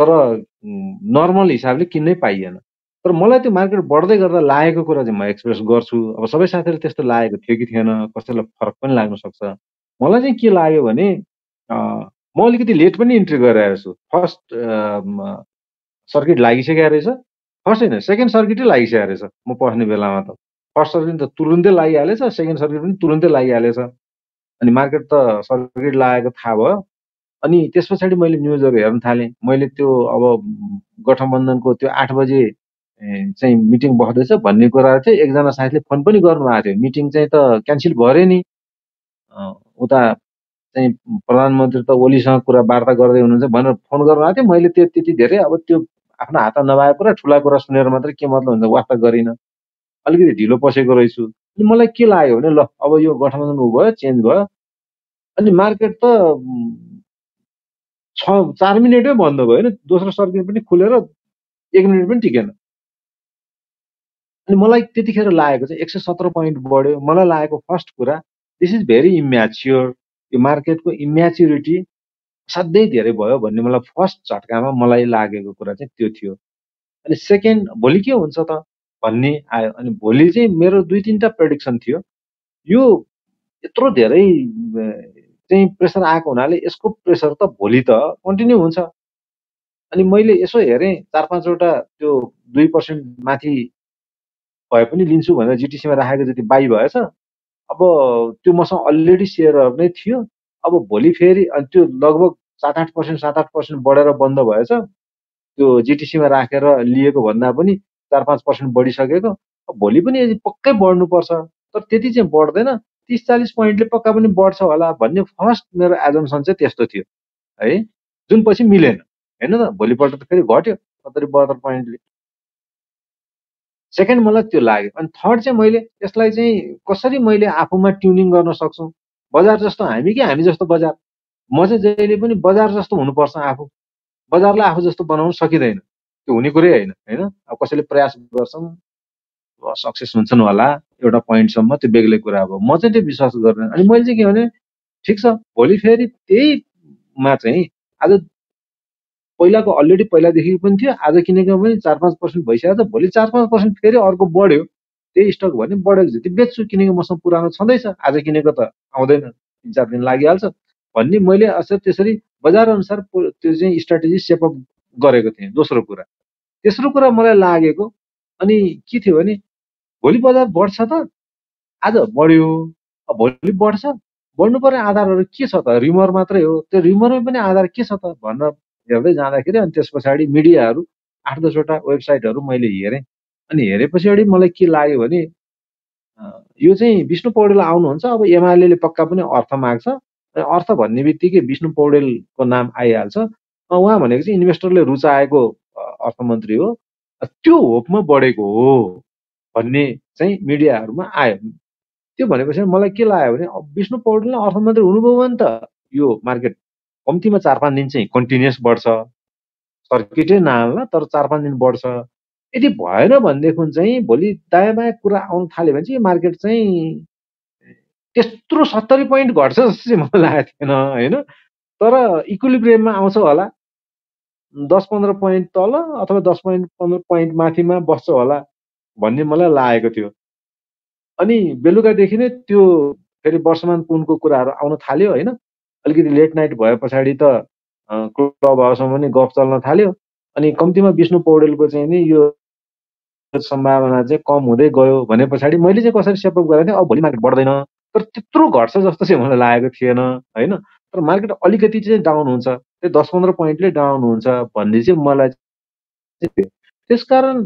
तर नर्मल हिसाबले किन्नै पाइएन तर मलाई त्यो मार्केट बढ्दै गर्दा लागेको कुरा चाहिँ म एक्सप्रेस गर्छु अब सबै साथीहरुले त्यस्तो लागेको थियो कि थिएन कसैलाई फरक पनि लाग्न सक्छ मलाई चाहिँ के लाग्यो भने म अलिकति लेट पनि इन्ट्री गरिरहेको छु फर्स्ट सर्किट लागिसकेको रहेछ फर्स्ट हैन सेकेन्ड सर्किटै लागिसकेको रहेछ म पस्ने बेलामा त फर्स्ट सर्किट त तुरुन्तै लागिहालेछ सेकेन्ड सर्किट पनि तुरुन्तै लागिहालेछ अनि मार्केट त सर्किट लागेको थाहा भयो अनि त्यस पछाडी मैले न्यूजहरु हेर्न थालेँ मैले त्यो अब गठबन्धनको त्यो आठ बजे चाहिँ मिटिङ बस्दैछ भन्ने कुरा चाहिँ एकजना साथीले फोन पनि गर्नुभएको थियो मिटिङ चाहिँ त क्यान्सल भयो नि उता चाहिँ प्रधानमन्त्री त ओलीसँग कुरा वार्ता गर्दै हुनुहुन्छ भनेर फोन गर्नुभएको थियो मैले त्यो त्यति धेरै अब त्यो आफ्नो हात नभए कुरा ठूला कुरा सुनेर मात्र के मतलब हुन्छ वास्ता गरिन अलिकति ढिलो पसेको रहेछु अनि मलाई के लाग्यो भने ल अब यो गठबन्धन भयो चेन्ज भयो अनि मार्केट त छ चार मिनेटमै बन्द भयो हैन दोस्रो सर्किट पनि खुलेर एक मिनेट पनि टिकेन अनि मलाई त्यतिखेर लागेको चाहिँ एक सय सत्र प्वाइन्ट बढ्यो मलाई लागेको फर्स्ट कुरा दिस इज भेरी इम्याच्योर यो मार्केटको इम्याच्युरिटी असाध्यै धेरै भयो भन्ने मलाई फर्स्ट झट्कामा मलाई लागेको कुरा चाहिँ त्यो थियो अनि सेकेन्ड भोलि के हुन्छ त भन्ने आयो अनि भोलि चाहिँ मेरो दुई तीनटा प्रेडिक्सन थियो यो यत्रो धेरै चाहिँ प्रेसर आएको हुनाले यसको प्रेसर त भोलि त कन्टिन्यू हुन्छ अनि मैले यसो हेरेँ चार पाँचवटा त्यो दुई पर्सेन्ट माथि भए पनि लिन्छु भनेर जीटीसीमा राखेको जति बाई भएछ अब त्यो मसँग अलरेडी सेयरहरु नै थियो अब भोलि फेरि त्यो लगभग सात आठ पर्सेन्ट सात आठ पर्सेन्ट बढेर बन्द भएछ त्यो जीटीसीमा राखेर लिएको भन्दा पनि चार पाँच पर्सेन्ट बढिसकेको भोलि पनि पक्कै बढ्नु पर्छ तर त्यति चाहिँ बढ्दैन तीस चालीस पॉइन्टले पक्का पनि बढ्छ होला भन्ने फर्स्ट मेरो एजम्पसन चाहिँ त्यस्तो थियो है जुन पछि मिलेन हैन त भोलि पल्ट त फेरि घट्यो सत्तरी बहत्तर पॉइन्टले सेकेन्ड मलाई त्यो लाग्यो अनि थर्ड चाहिँ मैले यसलाई चाहिँ कसरी मैले आफुमा ट्युनिङ गर्न सक्छौ बजार जस्तो हामी के हामी जस्तो बजार म चाहिँ जहिले पनि बजार जस्तो हुनु पर्छ आफु बजारलाई आफु जस्तो बनाउन सकिदैन त्यो हुने कुरै हैन हैन अब कसैले प्रयास गर्छम सक्सेस हुन्छन् होला एउटा प्वाइन्ट सम्म त्यो बेग्लै कुरा हो म चाहिँ त्यो विश्वास गर्दिन अनि मैले चाहिँ के भने ठीक छ भोलि फेरि त्यही मा चाहिँ आज पहिलाको अलरेडी पहिला देखिएको पनि थियो आज किनेको पनि चार पाँच प्रतिशत भइसक्यो त भोलि चार पाँच प्रतिशत फेरि अर्को बढ्यो त्यही स्टक भने बढेको जति बेच्छु किनेको मसँग पुरानो छँदैछ आज किनेको त आउँदैन तीन चार दिन लागिहाल्छ भन्ने मैले असर त्यसरी बजार अनुसार त्यो चाहिँ स्ट्रेटेजी सेप अप गरेको थिएँ दोस्रो कुरा तेस्रो कुरा मलाई लागेको अनि के थियो भने भोलि बजार बढ्छ त आज बढ्यो भोलि बढ्छ बढ्नु पर्ने आधारहरु के छ त रिमर मात्रै हो त्यो रिमरमै पनि आधार के छ त भन्न हेर्दै जाँदाखेरि अनि त्यसपछि मिडियाहरु आठ दश वटा वेबसाइटहरु मैले हेरे अनि हेरेपछि मलाई के लाग्यो भने यो चाहिँ विष्णु पौडेल आउनुहुन्छ अब एमालेले पक्का पनि अर्थ माग्छ अनि अर्थ भन्ने बित्तिकै विष्णु पौडेलको नाम आइहाल्छ उहाँ भनेको चाहिँ इन्भेस्टरले रुचाएको अर्थमन्त्री हो त्यो होपमा बढेको हो भन्ने चाहिँ मिडियाहरुमा आयो त्यो भनेपछि मलाई के लाग्यो भने विष्णु पौडेलले अर्थमन्त्री हुनुभयो भने त यो मार्केट कम्तिमा चार पाँच दिन चाहिँ कन्टिन्युअस बढ्छ सर्किटै नहाल्ला तर चार पाँच दिन बढ्छ यदि भएन भन्देखुन चाहिँ भोलि दायाँ बायाँ कुरा आउन थाल्यो भने चाहिँ मार्केट चाहिँ त्यत्रो सत्तरी पॉइन्ट घट्छ जस्तो मलाई लागेको थिएन हैन तर इक्विलिब्रियममा आउँछ होला दस पन्ध्र पॉइन्ट तल अथवा दस पॉइन्ट पन्ध्र पॉइन्ट माथिमा बस्छ होला भन्ने मलाई लागेको थियो अनि बेलुका देखिने त्यो फेरि वर्षमान पुनको कुराहरु आउन थाल्यो हैन अलिकति लेट नाइट भएपछि त क्लब हाउसमा पनि गफ चल्न थाल्यो अनि कम्तिमा विष्णु पौडेलको चाहिँ नि यो सम्भावना चाहिँ कम हुँदै गयो भनेपछि मैले चाहिँ कसरी सेप अप गरे अब भोलि मार्केट बढ्दैन तर त्यत्रो घट्छ जस्तो चाहिँ मलाई लागेको थिएन हैन तर मार्केट अलिकति चाहिँ डाउन हुन्छ त्यो दस पन्ध्र पॉइन्टले डाउन हुन्छ भन्ने चाहिँ मलाई त्यसकारण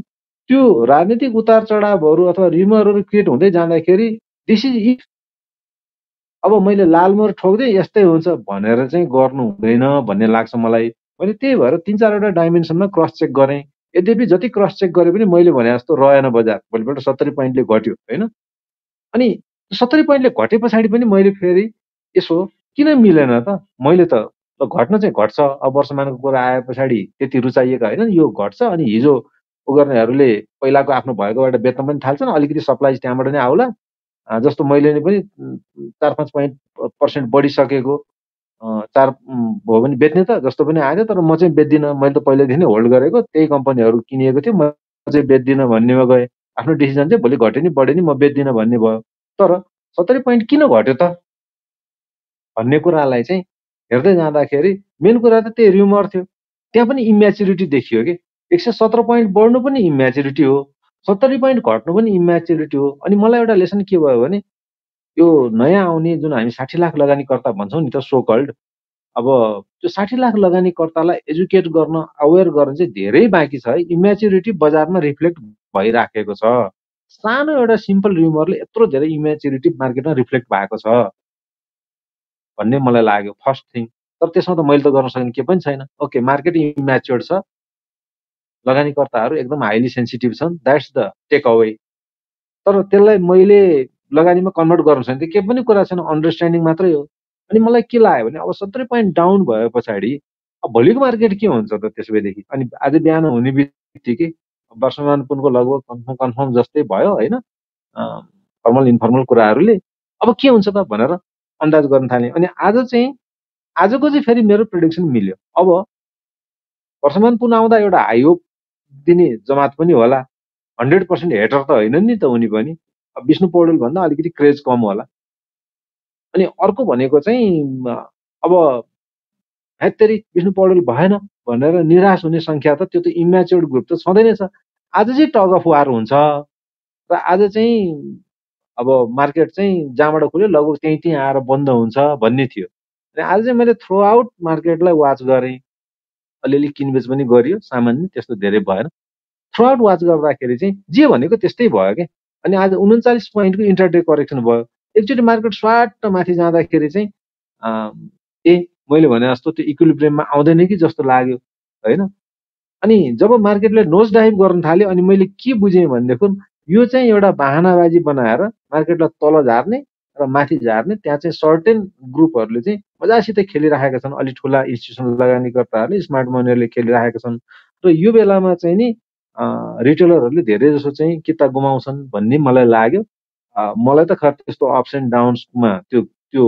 त्यो राजनीतिक उतार चढावहरु अथवा रिमरहरु क्रिएट हुँदै जाँदाखेरि दिस इज इफ अब मैले लालमोर ठोक्दै यस्तै हुन्छ भनेर चाहिँ गर्नु हुँदैन भन्ने लाग्छ मलाई मैले त्यही भएर तीन चार वटा डाइमेन्सनमा क्रस चेक गरे यद्यपि जति क्रस चेक गरे पनि मैले भने जस्तो रहेन बजार भोलिपल्ट सत्तरी पॉइन्टले घट्यो हैन अनि सत्तरी पॉइन्टले घटेपछि पनि मैले फेरि यसो किन मिलेन त मैले त घट्न चाहिँ घट्छ अब वर्षमानको कुरा आएपछि त्यति रुचाइएको हैन यो घट्छ अनि हिजो उ गर्नेहरुले पहिलाको आफ्नो भएकोबाट बेच्न पनि थाल्छन् अलिकति सप्लाई त्यहाँबाट नै आउला जस्तो मैले पनि चार पाँच पॉइन्ट पर्सेन्ट बढी सकेको चार भयो भने बेच्ने त जस्तो पनि आएन तर म चाहिँ बेच्दिन मैले त पहिलेदेखि नै होल्ड गरेको त्यही कम्पनीहरु किनेको थिए म चाहिँ बेच्दिन भन्नेमा गए आफ्नो डिसिजन चाहिँ भोलि घट्यो नि बढ्यो नि म बेच्दिन भन्ने भयो तर सत्तरी पॉइन्ट किन घट्यो त भन्ने कुरालाई चाहिँ हेर्दै जाँदाखेरि मेन कुरा त त्यही रिमर थियो त्यहाँ पनि इम्याच्युरिटी देखियो के एक सय सत्र पॉइन्ट बढ्नु पनि इम्याच्युरिटी हो सत्तरी पॉइन्ट घट्नु पनि इम्याच्युरिटी हो अनि मलाई एउटा लेसन के भयो भने यो नयाँ आउने जुन हामी साठी लाख लगानीकर्ता भन्छौं नि त सो कल्ड अब त्यो साठी लाख लगानीकर्तालाई एजुकेट गर्न अवेयर गर्न चाहिँ धेरै बाँकी छ है इम्याच्युरिटी बजारमा रिफ्लेक्ट भइराखेको छ सानो एउटा सिम्पल रिमरले यत्रो धेरै इम्याच्युरिटी मार्केटमा रिफ्लेक्ट भएको छ भन्ने मलाई लाग्यो फर्स्ट थिङ तर त्यसमा त मैले त गर्न सकिन के पनि छैन ओके मार्केट इम्याच्योर छ लगानीकर्ताहरु एकदम हाईली सेन्सिटिभ छन् दैट्स द टेक अवे तर त्यसलाई मैले लगानीमा कन्भर्ट गर्न सकिन के पनि कुरा छैन अन्डरस्ट्यान्डिङ मात्रै हो अनि मलाई के लाग्यो भने अब सत्तरी पॉइन्ट डाउन भएपछि अब भोलिको मार्केट के हुन्छ त त्यसबेदेखि अनि आज बिहान हुने बित्तिकै वर्षमान पुनको लगभग कन्फर्म कन्फर्म जस्तै भयो हैन फर्मल इन्फर्मल कुराहरुले अब के हुन्छ त भनेर अन्दाज गर्न थाले अनि आज चाहिँ आजको चाहिँ फेरि मेरो प्रेडिक्सन मिल्यो अब वर्षमान पुन आउँदा एउटा हाई होप दिने जमात पनि होला हन्ड्रेड पर्सेंट हेटर त होइन नि त उनी पनि अब विष्णु पौडेल भन्दा अलिकति क्रेज कम होला अनि अर्को भनेको चाहिँ अब हेत्तरी विष्णु पौडेल भएन भनेर निराश हुने संख्या त त्यो त इम्याच्योर ग्रुप त छँदै नै छ आज चाहिँ टग अफ वार हुन्छ र आज चाहिँ अब मार्केट चाहिँ जहाँबाट खुल्यो लगभग त्यही त्यही आएर बन्द हुन्छ भन्ने थियो अनि आज चाहिँ मैले थ्रू आउट मार्केटलाई वाच गरेँ अलिअलि किनबेच पनि गरियो सामान्य त्यस्तो धेरै भएन फ्रड वाच गर्दाखेरि चाहिँ जे भनेको त्यस्तै भयो के अनि आज उनन्चालीस पॉइंट को इंट्राडे करेक्सन भयो एकचोटी मार्केट स्वाट माथि जाँदाखेरि चाहिँ ए मैले भने जस्तो त्यो इक्विलिब्रियममा आउँदैन कि जस्तो लाग्यो हैन अनि जब मार्केटले नोज डाइभ गर्न थाल्यो अनि मैले के बुझे भन्देखुन यो चाहिँ एउटा बहानाबाजी बनाएर मार्केटलाई तल झार्ने र माथि झार्ने त्यहाँ चाहिँ सर्टेन ग्रुपहरुले चाहिँ मजासित खेलिरहेका छन् अलि ठूला इन्स्टिट्युसन लगानीकर्ताहरुले स्मार्ट मनीहरुले खेलिरहेका छन् र यो बेलामा चाहिँ नि रिटेलरहरुले धेरै जसो चाहिँ किता गुमाउँछन् भन्ने मलाई लाग्यो मलाई त खर त्यस्तो अप्स एन्ड डाउन्समा त्यो त्यो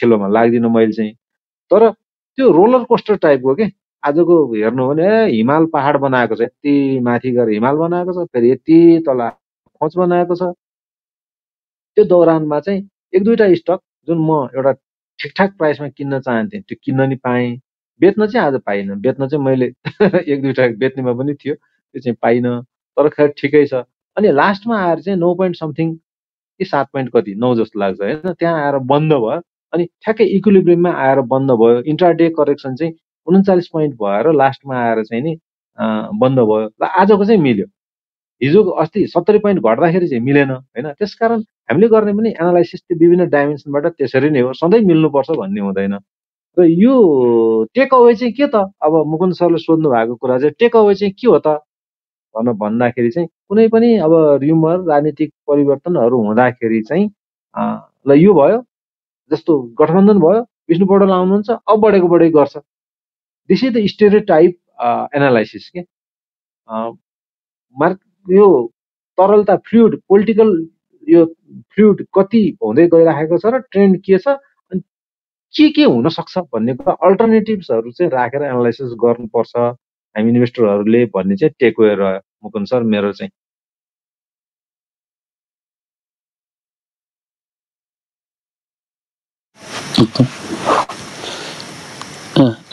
खेलमा लाग्दिन मैले चाहिँ तर त्यो रोलर कोस्टर टाइपको के आजको हेर्नु भने हिमाल पहाड बनाएको छ यति माथि गएर हिमाल बनाएको छ फेरि यति तल खोज बनाएको छ त्यो दौरानमा चाहिँ एक दुईटा स्टक जुन म एउटा ठिकठाक प्राइसमा किन्न चाहन्थे त्यो किन्न नि पाए बेच्न चाहिँ आज पाइन बेच्न चाहिँ मैले एक दुईटा बेच्नेमा पनि थियो त्यो चाहिँ पाइन तर खै ठिकै छ अनि लास्टमा आएर चाहिँ नौ पॉइंट समथिङ कि सात पॉइंट कति नौ जस्तो लाग्छ हैन त्यहाँ आएर बन्द भयो अनि ठ्याक्कै इक्विलिब्रियममा आएर बन्द भयो इन्ट्राडे करेक्सन चाहिँ उनन्चालीस पॉइंट भएर लास्टमा आएर चाहिँ नि बन्द भयो र आजको चाहिँ मिल्यो हिजो अस्ति सत्तरी पॉइंट घट्दाखेरि चाहिँ मिलेन हैन त्यसकारण हामीले गर्ने पनि एनालाइसिस त्यो विभिन्न डाइमेन्सनबाट त्यसरी नै हो सधैं मिल्नुपर्छ भन्ने हुँदैन र यो टेक अवे चाहिँ के त अब मुकुन्द सरले सोध्नु भएको कुरा चाहिँ टेक अवे चाहिँ के हो त भनेर भन्दाखेरि चाहिँ कुनै पनि अब र्युमर राजनीतिक परिवर्तनहरू हुँदाखेरि चाहिँ ल यो भयो जस्तो गठबन्धन भयो विष्णु पौडेल आउनुहुन्छ अब बढेको बढै गर्छ this is the stereotype analysis के मार्क यो तरलता फ्लुइड पोलिटिकल यो फ्लुइड कति हुँदै गइरहेको छ र ट्रेन्ड के छ अनि के के हुन सक्छ भन्ने कुरा अल्टरनेटिभ्सहरु चाहिँ राखेर एनालाइसिस गर्नुपर्छ हामी इन्भेस्टरहरुले भन्ने चाहिँ टेक अवे रह्यो मुकुन्द सर मेरो चाहिँ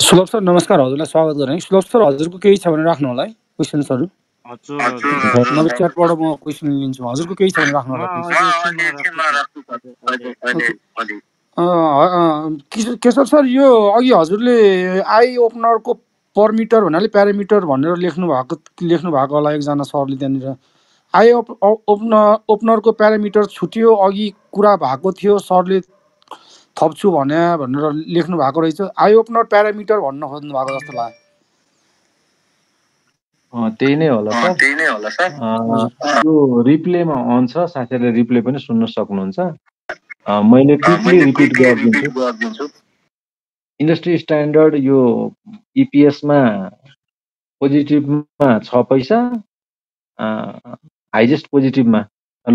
सुलभ सर नमस्कार हजुरलाई स्वागत गर्छु सुलभ सर हजुरको केही छ भने राख्नु होला है क्वेशन्सहरु हजुर नभए च्याटबाट म क्वेशन लिन्छु हजुरको केही छ भने राख्नु होला केशव सर यो अघि हजुरले आई ओपनरको परमिटर भन्नाले प्यारामिटर भनेर लेख्नु भएको लेख्नु भएको होला एकजना सरले त्यहाँनिर आई ओपनर ओपनरको प्यारामिटर छुटियो अघि कुरा भएको थियो सरले थप्छु भने भनेर लेख्नु भएको रहेछ आई ओपनर प्यारामिटर भन्न खोज्नु भएको जस्तो लाग्यो अ त्यही नै होला सर त्यही नै होला सर यो रिप्लेमा अन छ साथीहरुले रिप्ले पनि सुन्न सक्नुहुन्छ मैले क्विकली रिपिट गरिदिन्छु इन्डस्ट्री स्ट्यान्डर्ड यो ई पी एस मा पोजिटिभमा छ पैसा हाइएस्ट पोजिटिभमा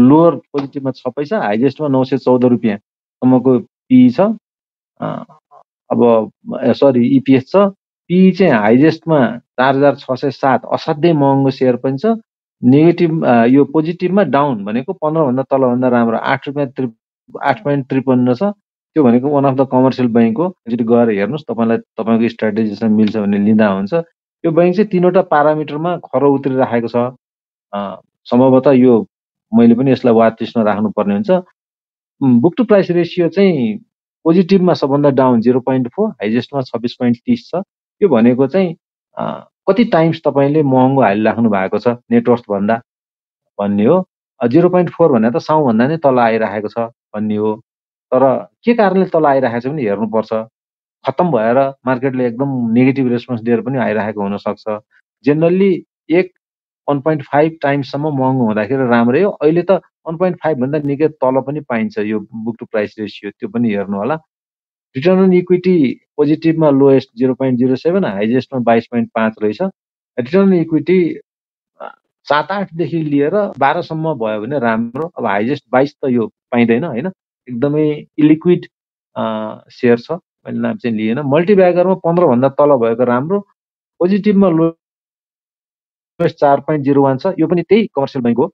लोअर पोजिटिभमा छ पैसा हाइएस्टमा नौ सय चौध रुपैयाँ सम्मको पी छ अब सरी ई पी एस छ पी चाहिँ हाइएस्टमा चार हजार छ सय सात असाध्यै महँगो शेयर पनि छ नेगेटिभ यो पोजिटिभमा डाउन भनेको पन्ध्र भन्दा तल भन्दा राम्रो आठ रुपैयाँ त्रि आठ पॉइंट त्रिपन्न छ त्यो भनेको one of the commercial bank हो एकचोटि गएर हेर्नुहोस् तपाईँलाई तपाईँको स्ट्राटेजीसँग मिल्छ भने लिँदा हुन्छ यो बैंक चाहिँ तीनवटा पारामिटरमा खरो उत्रिरहेको छ सम्भवतः यो मैले पनि यसलाई वाचलिस्टमा राख्नुपर्ने हुन्छ बुक टू प्राइस रेशियो चाहिँ पोजिटिभमा सबभन्दा डाउन जीरो पॉइंट फोर हाइएस्टमा छब्बीस पॉइंट तीस छ यो भनेको चाहिँ कति टाइम्स तपाईले महँगो हालिराख्नु भएको छ नेटवर्थ भन्दा भन्ने हो जीरो पॉइंट फोर भने त साउ भन्दा नै तल आइराखेको छ भन्ने हो तर के कारणले तल आइराखेको छ भने हेर्नुपर्छ खत्तम भएर मार्केटले एकदम नेगेटिभ रेस्पोन्स दिएर पनि आइराखेको हुन सक्छ जनरली एक वन पॉइंट फाइभ टाइम्स सम्म महँगो हुँदाखेरि राम्रै हो अहिले त वन पॉइंट फाइभ भन्दा निकै तल पनि पाइन्छ यो बुक टु प्राइस रेशियो त्यो पनि हेर्नु होला रिटर्न अन इक्विटी पोजिटिभमा lowest zero point zero seven हाइएस्टमा बाइस पॉइंट पाँच रहेछ रिटर्न अन इक्विटी सात आठ देखि लिएर बाह्र सम्म भयो भने राम्रो अब हाइएस्ट बाइस त यो पाइदैन हैन एकदमै इलिक्विड शेयर छ मैले नाम चाहिँ लिएन मल्टिब्यागरमा पन्ध्र भन्दा तल भएको राम्रो पोजिटिभमा लो चार पॉइंट जीरो वन छ यो पनि त्यही कमर्सियल बैंक हो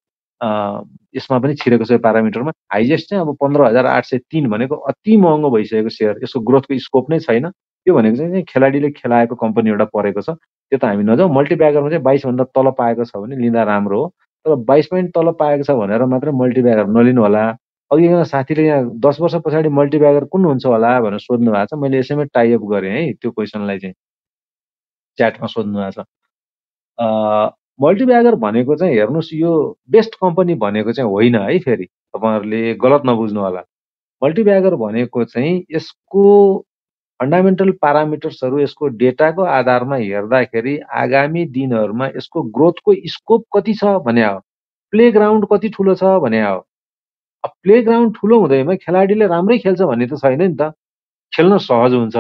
यसमा पनि छिरेको छ प्यारामिटरमा हाइएस्ट चाहिँ अब पन्ध्र हजार आठ सय तीन भनेको अति महँगो भइसकेको सेयर यसको ग्रोथको स्कोप नै छैन यो भनेको चाहिँ खेलाडीले खेलाएको कम्पनी एउटा परेको छ त्यो त हामी नजाउँ मल्टिब्यागरमा चाहिँ बाइस भन्दा तल पाएको छ भने लिँदा राम्रो हो तर बाइस पॉइंट तल पाएको छ भनेर मात्र मल्टिब्यागर नलिनु होला अघि एकजना साथीले यहाँ दस वर्ष पछाडि मल्टिब्यागर कुन हुन्छ होला भनेर सोध्नु भएको छ मैले यसैमा टाइअप गरेँ है त्यो क्वेसनलाई चाहिँ च्याटमा सोध्नु भएको छ मल्टिब्यागर भनेको चाहिँ हेर्नुस् यो बेस्ट कम्पनी भनेको चाहिँ होइन है, फेरि तपाईहरुले गलत नबुझ्नु होला। मल्टिब्यागर भनेको चाहिँ यसको फन्डामेन्टल प्यारामिटर्सहरु यसको डेटाको आधारमा हेर्दाखेरि आगामी दिनहरुमा यसको ग्रोथको स्कोप कति छ भन्या हो, प्लेग्राउन्ड कति ठूलो छ भन्या हो। अब प्लेग्राउन्ड ठूलो हुँदैमा खेलाडीले राम्रै खेल्छ भन्ने त छैन नि त, खेल्न सहज हुन्छ।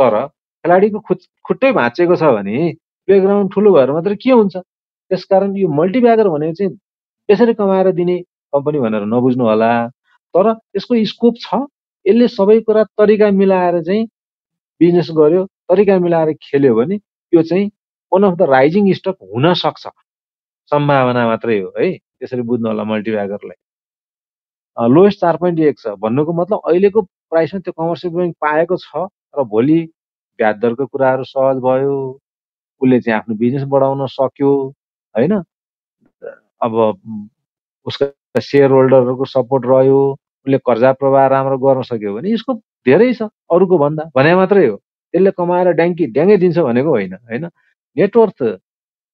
तर खेलाडीको खुट्टै भाँचेको छ भने प्लेग्राउन्ड ठूलो भएर मात्र के हुन्छ? त्यसकारण यो मल्टिब्यागर भनेको चाहिँ यसरी कमाएर दिने कम्पनी भनेर नबुझ्नु होला। तर यसको स्कोप छ, यसले सबै कुरा तरिका मिलाएर चाहिँ बिजनेस गर्यो, तरिका मिलाएर खेल्यो भने यो चाहिँ one of the rising stock हुन सक्छ, सम्भावना मात्रै हो है। त्यसरी बुझ्नु होला मल्टिब्यागरलाई। लोएस्ट चार पोइन्ट एक छ भन्नुको मतलब अहिलेको प्राइसमा त्यो कमर्सियल ब्याङ्क पाएको छ र भोलि ब्याज दरको कुराहरु सहज भयो, उसले चाहिँ आफ्नो बिजनेस बढाउन सक्यो हैन, अब उसका शेयर होल्डरहरुको सपोर्ट रह्यो, उसले कर्जा प्रवाह राम्रो गर्न सक्यो भने यसको धेरै छ अरूको भन्दा भने मात्रै हो। त्यसले कमाएर ड्याङ्की ड्याङ्गे दिन्छ भनेको होइन हैन। नेटवर्थ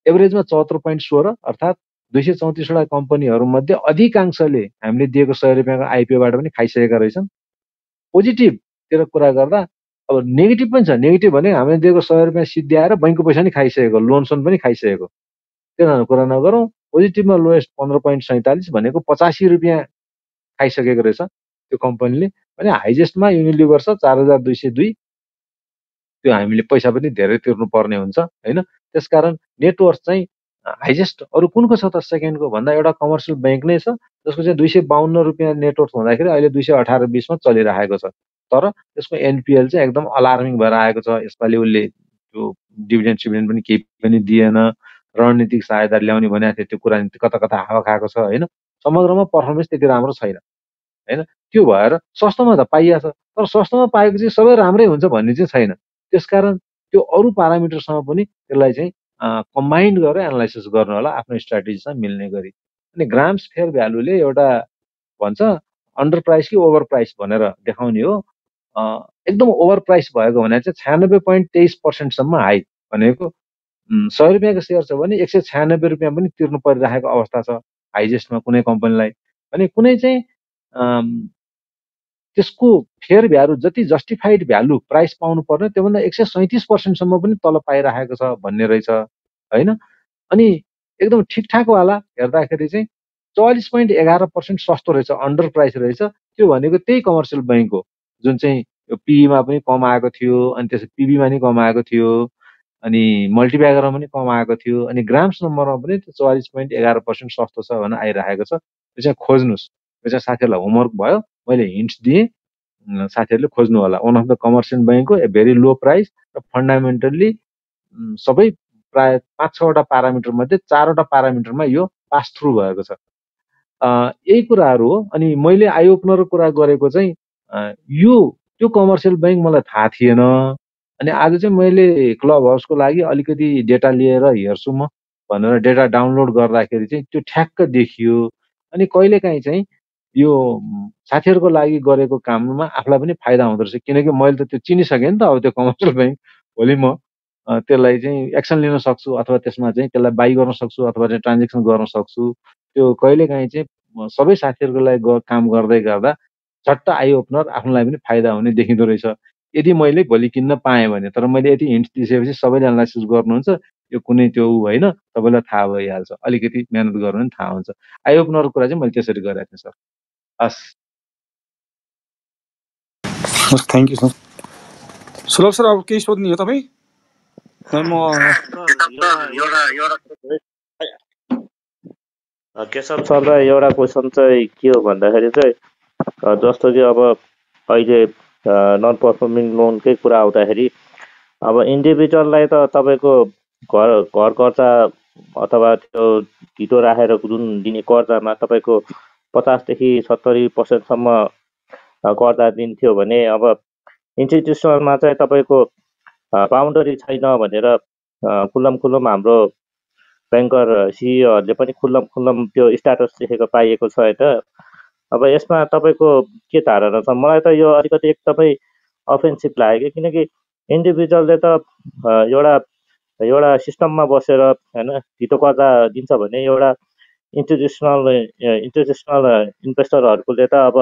एभरेजमा चौहत्तर पोइन्ट सोह्र अर्थात् दुई सय चौंतीस वटा कम्पनीहरु मध्ये अधिकांशले हामीले दिएको सय रुपैयाँको आईपीओ बाट पनि खाइसकेका रहेछन्। पोजिटिभ तिर कुरा गर्दा अब नेगेटिभ पनि छ, नेगेटिभ भने हामीले दिएको सय रुपैयाँ सिद्ध्याएर बैंकको पैसा नि खाइसकेको, लोनसन पनि खाइसकेको। त्यसको कुरा नगरौँ, पोजिटिभमा लोएस्ट पन्ध्र पोइन्ट सैंतालीस भनेको पचासी रुपैयाँ खाइसकेको रहेछ त्यो कम्पनीले। भने हाइजेस्टमा युनिलिभर छ चार हजार दुई सय दुई, त्यो हामीले पैसा पनि धेरै तिर्नु पर्ने हुन्छ हैन। त्यसकारण नेटवर्क चाहिँ हाइजेस्ट अरु कुनको छ त सेकेन्डको भन्दा एउटा कमर्सियल बैंक नै छ जसको चाहिँ दुई सय बावन्न रुपैयाँ नेटवर्क हुँदाखेरि अहिले दुई सय अठारह बीसमा चलिरहेको छ। तर त्यसको एनपीएल चाहिँ एकदम अलार्मिङ भएर आएको छ। यसपालि उसले त्यो डिभिडेन्ड सिभिडेन्ड पनि केही पनि दिएन, रणनीतिक सहायता ल्याउने भनेको थियो, त्यो कुरा कता कता हावा खाएको छ हैन। समग्रमा पर्फर्मेन्स त्यति राम्रो छैन हैन। त्यो भएर सस्तोमा त पाइएको छ, तर सस्तोमा पाएको चाहिँ सबै राम्रै हुन्छ भन्ने चाहिँ छैन। त्यसकारण त्यो अरू प्यारामिटरसँग पनि त्यसलाई चाहिँ कम्बाइन्ड गरेर एनालाइसिस गर्नु होला आफ्नो स्ट्र्याटेजीसँग मिल्ने गरी। अनि ग्राम्स फेयर भ्यालुले एउटा भन्छ अन्डर प्राइस कि ओभर प्राइस भनेर देखाउने हो। एकदम ओभर प्राइस भएको भने चाहिँ छयानब्बे पोइन्ट तेईस पर्सेन्टसम्म हाई भनेको सय रुपियाँको सेयर छ भने एक सय छयानब्बे रुपियाँ पनि तिर्नु परिरहेको अवस्था छ हाइजेस्टमा कुनै कम्पनीलाई। अनि कुनै चाहिँ त्यसको फेयर भ्यालु जति जस्टिफाइड भ्यालु प्राइस पाउनुपर्ने त्योभन्दा एक सय सैंतीस पर्सेन्टसम्म पनि तल पाइरहेको छ भन्ने रहेछ होइन। अनि एकदम ठिकठाकवाला हेर्दाखेरि चाहिँ चौवालीस पोइन्ट एघार पर्सेंट सस्तो रहेछ, अंडर प्राइस रहेछ। त्यो भनेको त्यही कमर्सियल बैंक हो जुन चाहिँ यो पीईमा पनि कम आएको थियो, अनि त्यसै पीबीमा नि कम आएको थियो, अनि मल्टिब्यागरमा पनि कम आएको थियो, अनि ग्राम्स नम्बरमा पनि त्यो चौवालीस पोइन्ट एघार पर्सेंट सस्तो छ भनेर आइरहेको छ। त्यो चाहिँ खोज्नुहोस्, यो चाहिँ साथीहरूलाई होमवर्क भयो, मैले हिन्ट्स दिएँ, साथीहरूले खोज्नु होला। One of the commercial bank हो, ए भेरी लो प्राइस र फन्डामेन्टल्ली सबै प्राय पाँच छवटा प्यारामिटर मध्ये चारवटा प्यारामिटरमा यो पास थ्रु भएको छ। यही कुराहरू हो। अनि मैले आई ओपनर कुरा गरेको चाहिँ यो त्यो कमर्सियल बैंक मलाई थाहा थिएन, अनि आज चाहिँ मैले क्लब हाउसको लागि अलिकति डेटा लिएर हेर्छु म भनेर डेटा डाउनलोड गर्दाखेरि चाहिँ त्यो ठ्याक्क देखियो। अनि कहिलेकाहीँ चाहिँ यो साथीहरूको लागि गरेको काममा आफूलाई पनि फाइदा हुँदो रहेछ, किनकि मैले त त्यो चिनिसकेँ नि त। अब त्यो कमर्सियल बैंक भोलि म त्यसलाई चाहिँ एक्सन लिन सक्छु, अथवा त्यसमा चाहिँ त्यसलाई बाई गर्न सक्छु, अथवा चाहिँ ट्रान्जेक्सन गर्न सक्छु। त्यो कहिलेकाहीँ चाहिँ सबै साथीहरूको लागि काम गर्दै गर्दा झट्ट आई ओपनर आफ्नोलाई पनि फाइदा हुने देखिँदो रहेछ यदि मैले भोलि किन्न पाएँ भने। तर मैले यति हिन्ट दिइसकेपछि सबैले एनालाइसिस गर्नुहुन्छ, यो कुनै त्यो होइन, तपाईँलाई थाहा भइहाल्छ, अलिकति मेहनत गर्नु नि थाहा हुन्छ। आई ओपनरको कुरा चाहिँ मैले त्यसरी गरेको थिएँ सर। हस्, thank you sir. Sulabh sir अब केही सोध्नु हो तपाईँ? केशव सरलाई एउटा क्वेसन चाहिँ के हो भन्दाखेरि चाहिँ जस्तो कि अब अहिले नन पर्फर्मिङ लोनकै कुरा आउँदाखेरि अब इन्डिभिजुअललाई त तपाईँको घर घर कर्जा अथवा त्यो ढिटो राखेर जुन दिने कर्जामा तपाईँको पचासदेखि सत्तरी पर्सेन्टसम्म कर्जा दिन्थ्यो भने अब इन्स्टिट्युसनमा चाहिँ तपाईँको बााउन्डरी छैन भनेर खुल्लम खुल्लम हाम्रो ब्याङ्कर सिईओहरूले पनि खुल्लम खुल्लम त्यो स्ट्याटस लेखेको पाइएको छ होइन। अब यसमा तपाईँको के धारणा छ? मलाई त यो अलिकति एकदमै अफेन्सिभ लाग्यो, किनकि इन्डिभिजुअलले त एउटा एउटा सिस्टममा बसेर हैन हितोकाजा दिन्छ भने एउटा इन्टरनेशनल इन्टरनेशनल इन्भेस्टरहरुले त अब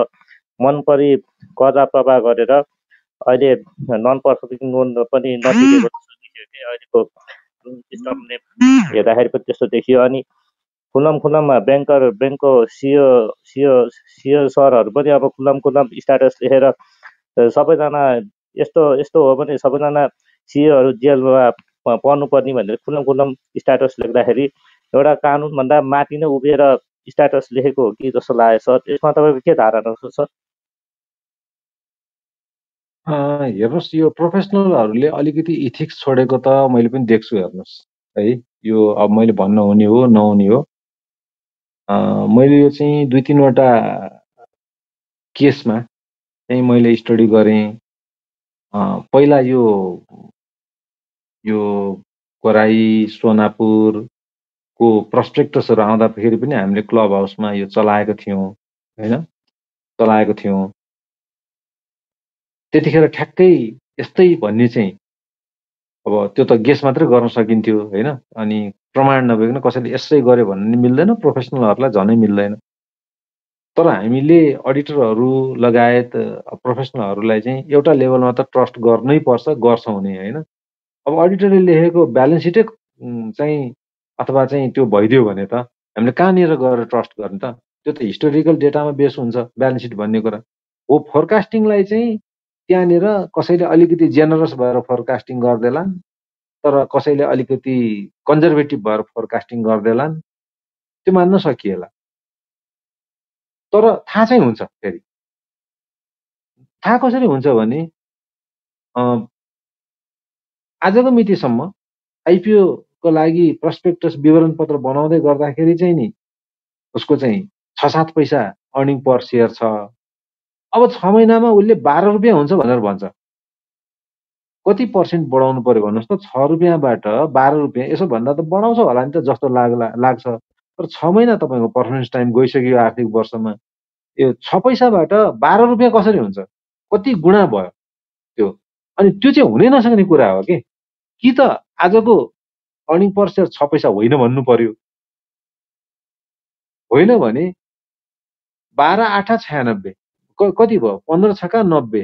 मनपरी कर्जा प्रवाह गरेर अहिले नन पर्फर्मिङ लोन पनि नदिएको जस्तो देखियो के अहिलेको सिस्टमले हेर्दाखेरि पनि त्यस्तो देखियो। अनि खुलम खुलम बैंकर बैंकको सीईओ सीईओ सीईओ सरहरु पनि अब खुलम खुलम स्टेटस लेखेर सबैजना यस्तो यस्तो हो भने सबैजना सीईओहरु जेलमा पढ्नु पर्नी भनेर खुलम खुलम स्टेटस लेख्दाखेरि एउटा कानुन भन्दा माथि नै उभिएर स्टेटस लेखेको हो कि जस्तो लाग्यो सर। यसमा तपाईको के धारणा छ सर? अ हेर्नुस् यो प्रोफेसनलहरुले अलिकति इथिक्स छोडेको त मैले पनि देख्छु। हेर्नुस् है यो अब मैले भन्न हुने हो नहुने हो। अ मैले यो चाहिँ दुई तीन वटा केसमा चाहिँ मैले स्टडी गरे। अ पहिला यो यो कोराई सोनापुर को प्रोस्पेक्टसहरु आउँदाखेरि पनि हामीले क्लब हाउसमा यो चलाएको थियौं हैन चलाएको थियौं। त्यतिखेर ठ्याक्कै यस्तै भन्ने चाहिँ अब त्यो त गेस मात्र गर्न सकिन्थ्यो हैन, अनि प्रमाण नभएकन कसैले यसै गरे भन्ने मिल्दैन, प्रोफेसनलहरुलाई झनै मिल्दैन। तर हामीले अडिटरहरु लगायत प्रोफेसनलहरुलाई चाहिँ एउटा लेभलमा त ट्रस्ट गर्नै पर्छ, गर्छौं नि हैन। अब अडिटरले लेखेको ब्यालेन्स सिट चाहिँ अथवा चाहिँ त्यो भइदियो भने त हामीले कहाँनिर गएर ट्रस्ट गर्ने त? त्यो त हिस्टोरिकल डेटामा बेस हुन्छ ब्यालेन्स सिट भन्ने कुरा हो। फोरकास्टिङलाई चाहिँ त्यहाँनिर कसैले अलिकति जेनरस भएर फोरकास्टिङ गर्दैलान्, तर कसैले अलिकति कन्जर्भेटिभ भएर फोरकास्टिङ गर्दैलान्, त्यो मान्न सकिएला। तर थाहा चाहिँ हुन्छ, फेरि थाहा कसरी हुन्छ भने आजको मितिसम्म आइपिओ को लागि प्रोस्पेक्टस विवरण पत्र बनाउँदै गर्दाखेरि चाहिँ नि उसको चाहिँ छ सात पैसा अर्निङ पर शेयर छ। अब छ महिनामा उसले बाह्र रुपैयाँ हुन्छ भनेर भन्छ। कति पर्सेन्ट बढाउनु पर्यो भन्नुहोस् त? छ रुपैयाँबाट बाह्र रुपैयाँ यसो भन्दा त बढाउँछ होला नि त जस्तो लाग्ला लाग्छ। तर छ महिना तपाईँको पर्फर्मेन्स टाइम गइसक्यो आर्थिक वर्षमा, यो छ पैसाबाट बाह्र रुपैयाँ कसरी हुन्छ? कति गुणा भयो त्यो? अनि त्यो चाहिँ हुनै नसक्ने कुरा हो के कि त आजको अर्निङ पर शेयर छ पैसा होइन भन्नु पर्यो। होइन भने बाह्र आठा छयानब्बे कति भयो? पन्ध्र छका नब्बे,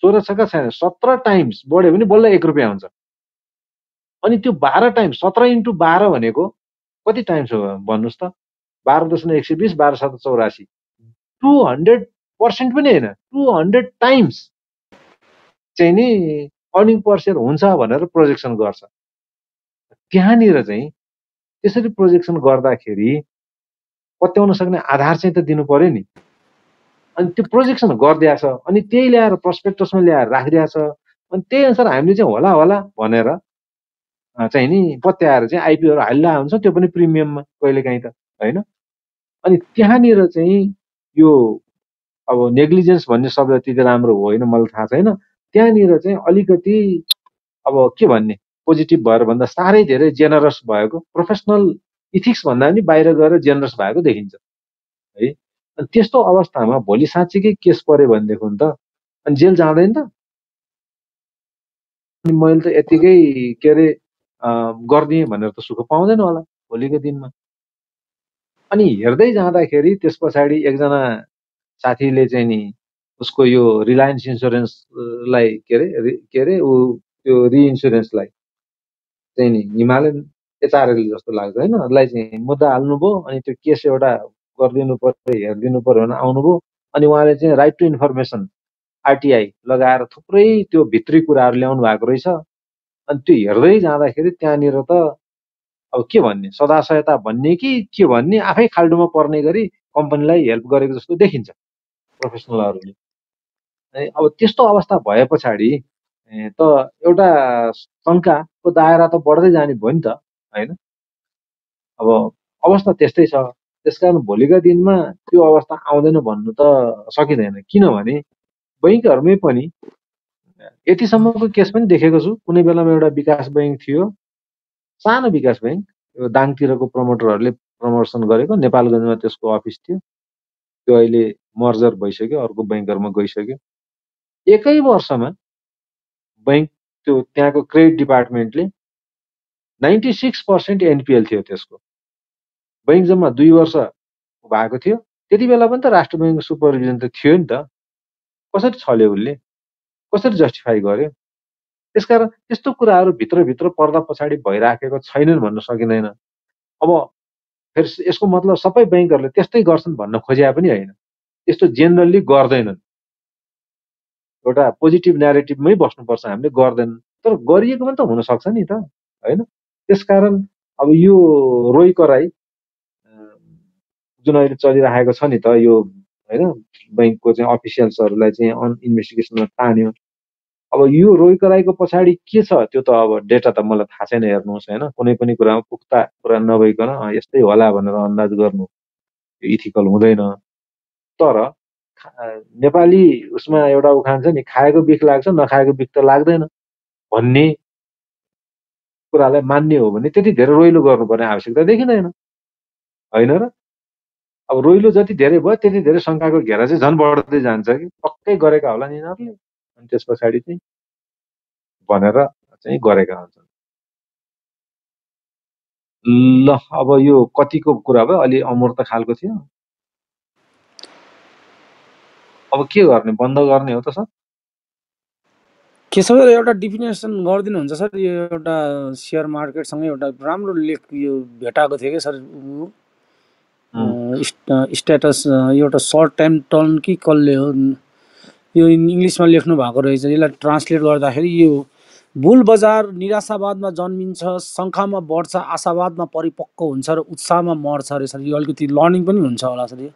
सोह्र छका छयानब्बे, सत्र टाइम्स बढ्यो भने बल्ल एक रुपियाँ हुन्छ। अनि त्यो बाह्र टाइम्स सत्र इन्टु बाह्र भनेको कति टाइम्स हो भन्नुहोस् त? बाह्र दशमलव एक सय बिस, बाह्र सात चौरासी, टु हन्ड्रेड पर्सेन्ट पनि होइन, टु हन्ड्रेड टाइम्स चाहिँ नि अर्निङ पर सेयर हुन्छ भनेर प्रोजेक्सन गर्छ। त्यहाँनिर चाहिँ त्यसरी प्रोजेक्सन गर्दाखेरि पत्याउन सक्ने आधार चाहिँ त दिनु पर्यो नि। अनि त्यो प्रोजेक्सन गरिदिएछ, अनि त्यही ल्याएर प्रोस्पेक्टसमा ल्याएर राखिदिएछ, अनि त्यही अनुसार हामीले चाहिँ होला होला भनेर चाहिँ नि पत्याएर चाहिँ आइपिओहरू हाल्दा हुन्छ, त्यो पनि प्रिमियममा कहिलेकाहीँ त होइन। अनि त्यहाँनिर चाहिँ यो अब नेग्लिजेन्स भन्ने शब्द त्यति राम्रो होइन, मलाई थाहा छैन। त्यहाँनिर चाहिँ अलिकति अब के भन्ने पोजिटिभ भएर भन्दा साह्रै धेरै जेनरस भएको, प्रोफेसनल इथिक्स भन्दा पनि बाहिर गएर जेनरस भएको देखिन्छ है। अनि त्यस्तो अवस्थामा भोलि साँच्चीकै केस पर्यो भनेदेखि त अनि जेल जाँदैन त। अनि मैले त यतिकै के अरे गरिदिएँ भनेर त सुख पाउँदैन होला भोलिको दिनमा। अनि हेर्दै जाँदाखेरि त्यस पछाडि एकजना साथीले चाहिँ नि उसको यो रिलायन्स इन्सुरेन्सलाई के अरे के अरे ऊ त्यो रिइन्सुरेन्सलाई चाहिँ नि हिमालयन एचआरएल जस्तो लाग्छ होइन, उसलाई चाहिँ मुद्दा हाल्नुभयो। अनि त्यो केस एउटा गरिदिनु पर्यो, हेरिदिनु पर्यो भने आउनुभयो। अनि उहाँले चाहिँ राइट टु इन्फर्मेसन आरटिआई लगाएर थुप्रै त्यो भित्री कुराहरू ल्याउनु भएको रहेछ। अनि त्यो हेर्दै जाँदाखेरि त्यहाँनिर त अब के भन्ने, सदाशयता भन्ने कि के भन्ने, आफै खाल्डोमा पर्ने गरी कम्पनीलाई हेल्प गरेको जस्तो देखिन्छ प्रोफेसनलहरूले। अब त्यस्तो अवस्था भए पछाडि त एउटा शङ्काको दायरा त बढ्दै जाने भयो नि त हैन। अब अवस्था त्यस्तै छ, त्यसकारण भोलिका दिनमा त्यो अवस्था आउँदैन भन्नु त सकिँदैन। किनभने बैंकहरूमै पनि यतिसम्मको केस पनि देखेको छु। कुनै बेलामा एउटा विकास बैंक थियो, सानो विकास बैंक, यो दाङतिरको प्रमोटरहरूले प्रमोसन गरेको, नेपालगञ्जमा त्यसको अफिस थियो, त्यो अहिले मर्जर भइसक्यो, अर्को बैंकहरूमा गइसक्यो। एकै वर्षमा बैंक त्यो त्यहाँको क्रेडिट डिपार्टमेन्टले नाइन्टी सिक्स पर्सेन्ट एनपीएल थियो त्यसको। बैंक जम्मा दुई वर्ष भएको थियो, त्यति बेला पनि त राष्ट्र बैंकको सुपरभिजन त थियो नि त, कसरी छल्यो उसले, कसरी जस्टिफाई गर्यो? त्यसकारण त्यस्तो कुराहरू भित्रभित्र पर्दा पछाडि भइराखेको छैनन् भन्न सकिँदैन। अब फेरि यसको मतलब सबै बैंकहरूले त्यस्तै गर्छन् भन्न खोजेको पनि होइन, त्यस्तो जेनरली गर्दैनन्। एउटा पोजिटिभ न्यारेटिभमै बस्नुपर्छ, हामीले गर्दैनन्, तर गरिएको पनि त हुन सक्छ नि त, हैन? त्यसकारण अब यो रोइ कराई जुन अहिले चलिरहेको छ नि त, यो हैन बैंकको चाहिँ अफिसियल्सहरूलाई चाहिँ अन इन्भेस्टिगेसनमा तान्यो। अब यो रोइ कराईको पछाडि के छ त्यो त अब डेटा त मलाई थाहा छैन, हेर्नुहोस् हैन, कुनै पनि कुरामा पुख्ता कुरा नभइकन यस्तै होला भनेर अन्दाज गर्नु यो इथिकल हुँदैन। तर नेपाली उसमा एउटा उखान छ नि, खाएको बिख लाग्छ नखाएको बिख त लाग्दैन भन्ने कुरालाई मान्ने हो भने त्यति धेरै रोइलो गर्नुपर्ने आवश्यकता देखिँदैन, होइन र? अब रोइलो जति धेरै भयो त्यति धेरै शङ्काको घेरा चाहिँ झन् बढ्दै जान्छ कि पक्कै गरेका होला नि यिनीहरूले, अनि त्यस पछाडि चाहिँ भनेर चाहिँ गरेका हुन्छन्। ल अब यो कतिको कुरा भयो, अलि अमूर्त खालको थियो। अब के गर्ने, बन्द गर्ने हो त सर? के छ एउटा डिफिनेसन गरिदिनु हुन्छ सर? यो एउटा सेयर मार्केटसँग एउटा राम्रो लेख यो भेटाएको थियो कि सर, स्ट्याटस एउटा सर्ट टाइम टर्न कि कसले हो यो इङ्ग्लिसमा लेख्नु भएको रहेछ। यसलाई ट्रान्सलेट गर्दाखेरि यो बुल बजार निराशावादमा जन्मिन्छ, शङ्कामा बढ्छ, आशावादमा परिपक्व हुन्छ र उत्साहमा मर्छ अरे सर। यो अलिकति लर्निङ पनि हुन्छ होला सर। यो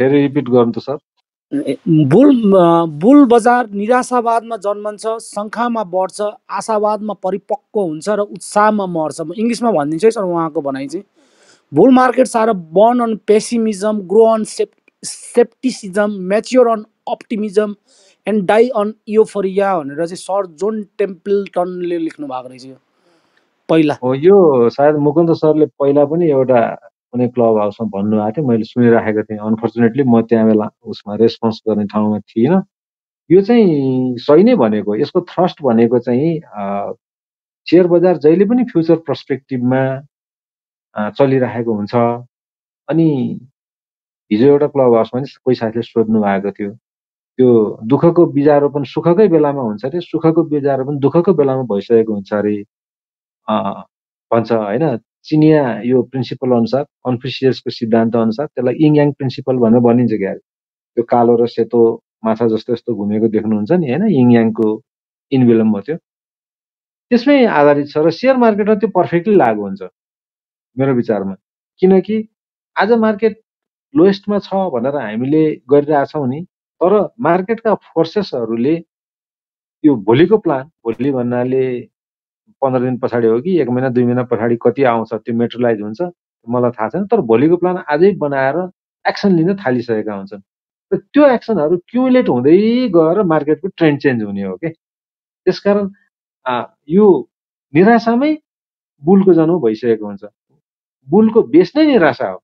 फेरि रिपिट गर्नु त सर। बुल बुल बजार निराशावादमा जन्मन्छ, शङ्कामा बढ्छ, आशावादमा परिपक्व हुन्छ र उत्साहमा मर्छ। म इङ्ग्लिसमा भनिदिन्छु है सर उहाँको भनाइ चाहिँ, bull markets are born on pessimism, grow on skepticism, mature on optimism and die on euphoria भनेर चाहिँ सर जोन टेम्पल्टनले लेख्नु भएको रहेछ। यो पहिला हो, यो सायद मुकुन्द सरले पहिला पनि एउटा कुनै क्लब हाउसमा भन्नुभएको थियो, मैले सुनिराखेको थिएँ। अनफोर्चुनेटली म त्यहाँ बेला उसमा रेस्पोन्स गर्ने ठाउँमा थिइनँ। यो चाहिँ सही नै भनेको, यसको थ्रस्ट भनेको चाहिँ सेयर बजार जहिले पनि फ्युचर पर्सपेक्टिभमा चलिरहेको हुन्छ। अनि हिजो एउटा क्लब हाउसमा नि कोही साथीले सोध्नु भएको थियो, त्यो दुःखको बिजारोपण सुखकै बेलामा हुन्छ अरे, सुखको बिजारोपण दुःखको बेलामा भइसकेको हुन्छ अरे भन्छ, होइन? चिनिया यो प्रिन्सिपल अनुसार, कन्फ्युसियसको सिद्धान्त अनुसार त्यसलाई यिङ याङ प्रिन्सिपल भनेर भनिन्छ क्या। त्यो कालो र सेतो माछा जस्तो जस्तो घुमेको देख्नुहुन्छ नि, होइन? यिङ याङको इन्भिलम हो त्यो, त्यसमै आधारित छ। र सेयर मार्केटमा त्यो पर्फेक्टली लागु हुन्छ मेरो विचारमा, किनकि आज मार्केट लोएस्टमा छ भनेर हामीले गरिरहेछौँ नि, तर मार्केटका फोर्सेसहरूले यो भोलिको प्लान, भोलि भन्नाले पन्ध्र दिन पछाडि हो कि एक महिना दुई महिना पछाडि कति आउँछ त्यो मेट्रलाइज हुन्छ मलाई थाहा छैन, तर भोलिको प्लान आजै बनाएर एक्सन लिन थालिसकेका हुन्छन् र त्यो एक्सनहरू क्युमुलेट हुँदै गएर मार्केटको ट्रेन्ड चेन्ज हुने हो कि। त्यसकारण यो निराशामै बुलको जन्म भइसकेको हुन्छ, बुलको बेस नै निराशा हो,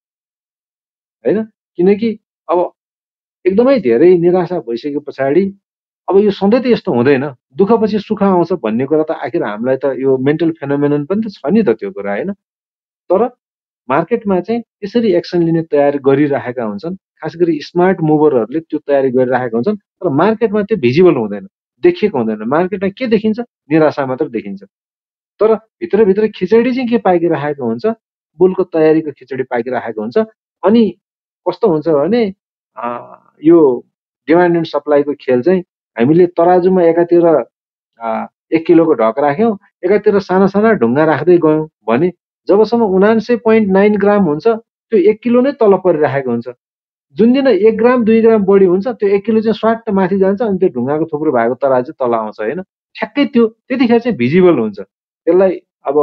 होइन? किनकि अब एकदमै धेरै निराशा भइसके पछाडि अब यो सधैँ त यस्तो हुँदैन, दुःखपछि सुख आउँछ भन्ने कुरा त आखिर हामीलाई त यो मेन्टल फेनोमेनन पनि त छ नि त त्यो कुरा, होइन? तर मार्केटमा चाहिँ त्यसरी एक्सन लिने तयारी गरिरहेका हुन्छन्, खास गरी स्मार्ट मुभरहरूले त्यो तयारी गरिरहेका हुन्छन्, तर मार्केटमा त्यो भिजिबल हुँदैन, देखिएको हुँदैन। मार्केटमा के देखिन्छ? निराशा मात्र देखिन्छ, तर भित्रभित्र खिचडी चाहिँ के पाकिरहेको हुन्छ? बुलको तयारीको खिचडी पाकिरहेको हुन्छ। अनि कस्तो हुन्छ भने यो डिमान्ड एन्ड सप्लाईको खेल चाहिँ हामीले तराजुमा एकातिर एक किलोको ढक राख्यौँ, एकातिर साना साना ढुङ्गा राख्दै गयौँ भने जबसम्म उनान्से पोइन्ट नाइन ग्राम हुन्छ त्यो एक किलो नै तल परिरहेको हुन्छ। जुन दिन एक ग्राम दुई ग्राम बढी हुन्छ त्यो एक किलो चाहिँ स्वाट माथि जान्छ, अनि त्यो ढुङ्गाको थुप्रो भएको तराजु तल आउँछ, होइन? ठ्याक्कै त्यो त्यतिखेर चाहिँ भिजिबल हुन्छ। त्यसलाई अब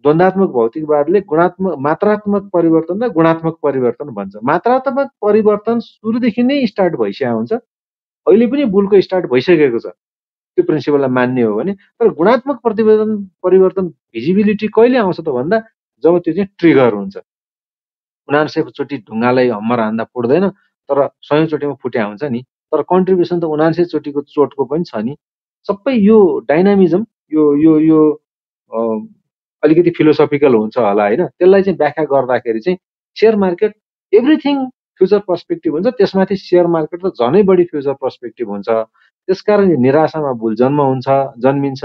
द्वन्द्वात्मक भौतिकवादले गुणात्मक मात्रात्मक परिवर्तन र गुणात्मक परिवर्तन भन्छ। मात्रात्मक परिवर्तन सुरुदेखि नै स्टार्ट भइसकेको हुन्छ, अहिले पनि बुलको स्टार्ट भइसकेको छ त्यो प्रिन्सिपललाई मान्ने हो भने। तर गुणात्मक प्रतिवेदन परिवर्तन भिजिबिलिटी कहिले आउँछ त भन्दा जब त्यो चाहिँ ट्रिगर हुन्छ। उनान्सयको चोटि ढुङ्गालाई हम्मर हान्दा फुट्दैन, तर सयौँ चोटिमा फुट्या हुन्छ नि, तर कन्ट्रिब्युसन त उनान्सय चोटिको चोटको पनि छ नि। सबै यो डाइनामिजम, यो यो यो अलिकति फिलोसफिकल हुन्छ होला हैन त्यसलाई चाहिँ व्याख्या गर्दाखेरि चाहिँ share market everything future perspective हुन्छ त्यसमाथि शेयर मार्केट त झनै बढी फ्युचर पर्सपेक्टिभ हुन्छ त्यसकारण निराशामा भूल जन्म हुन्छ जन्मिन्छ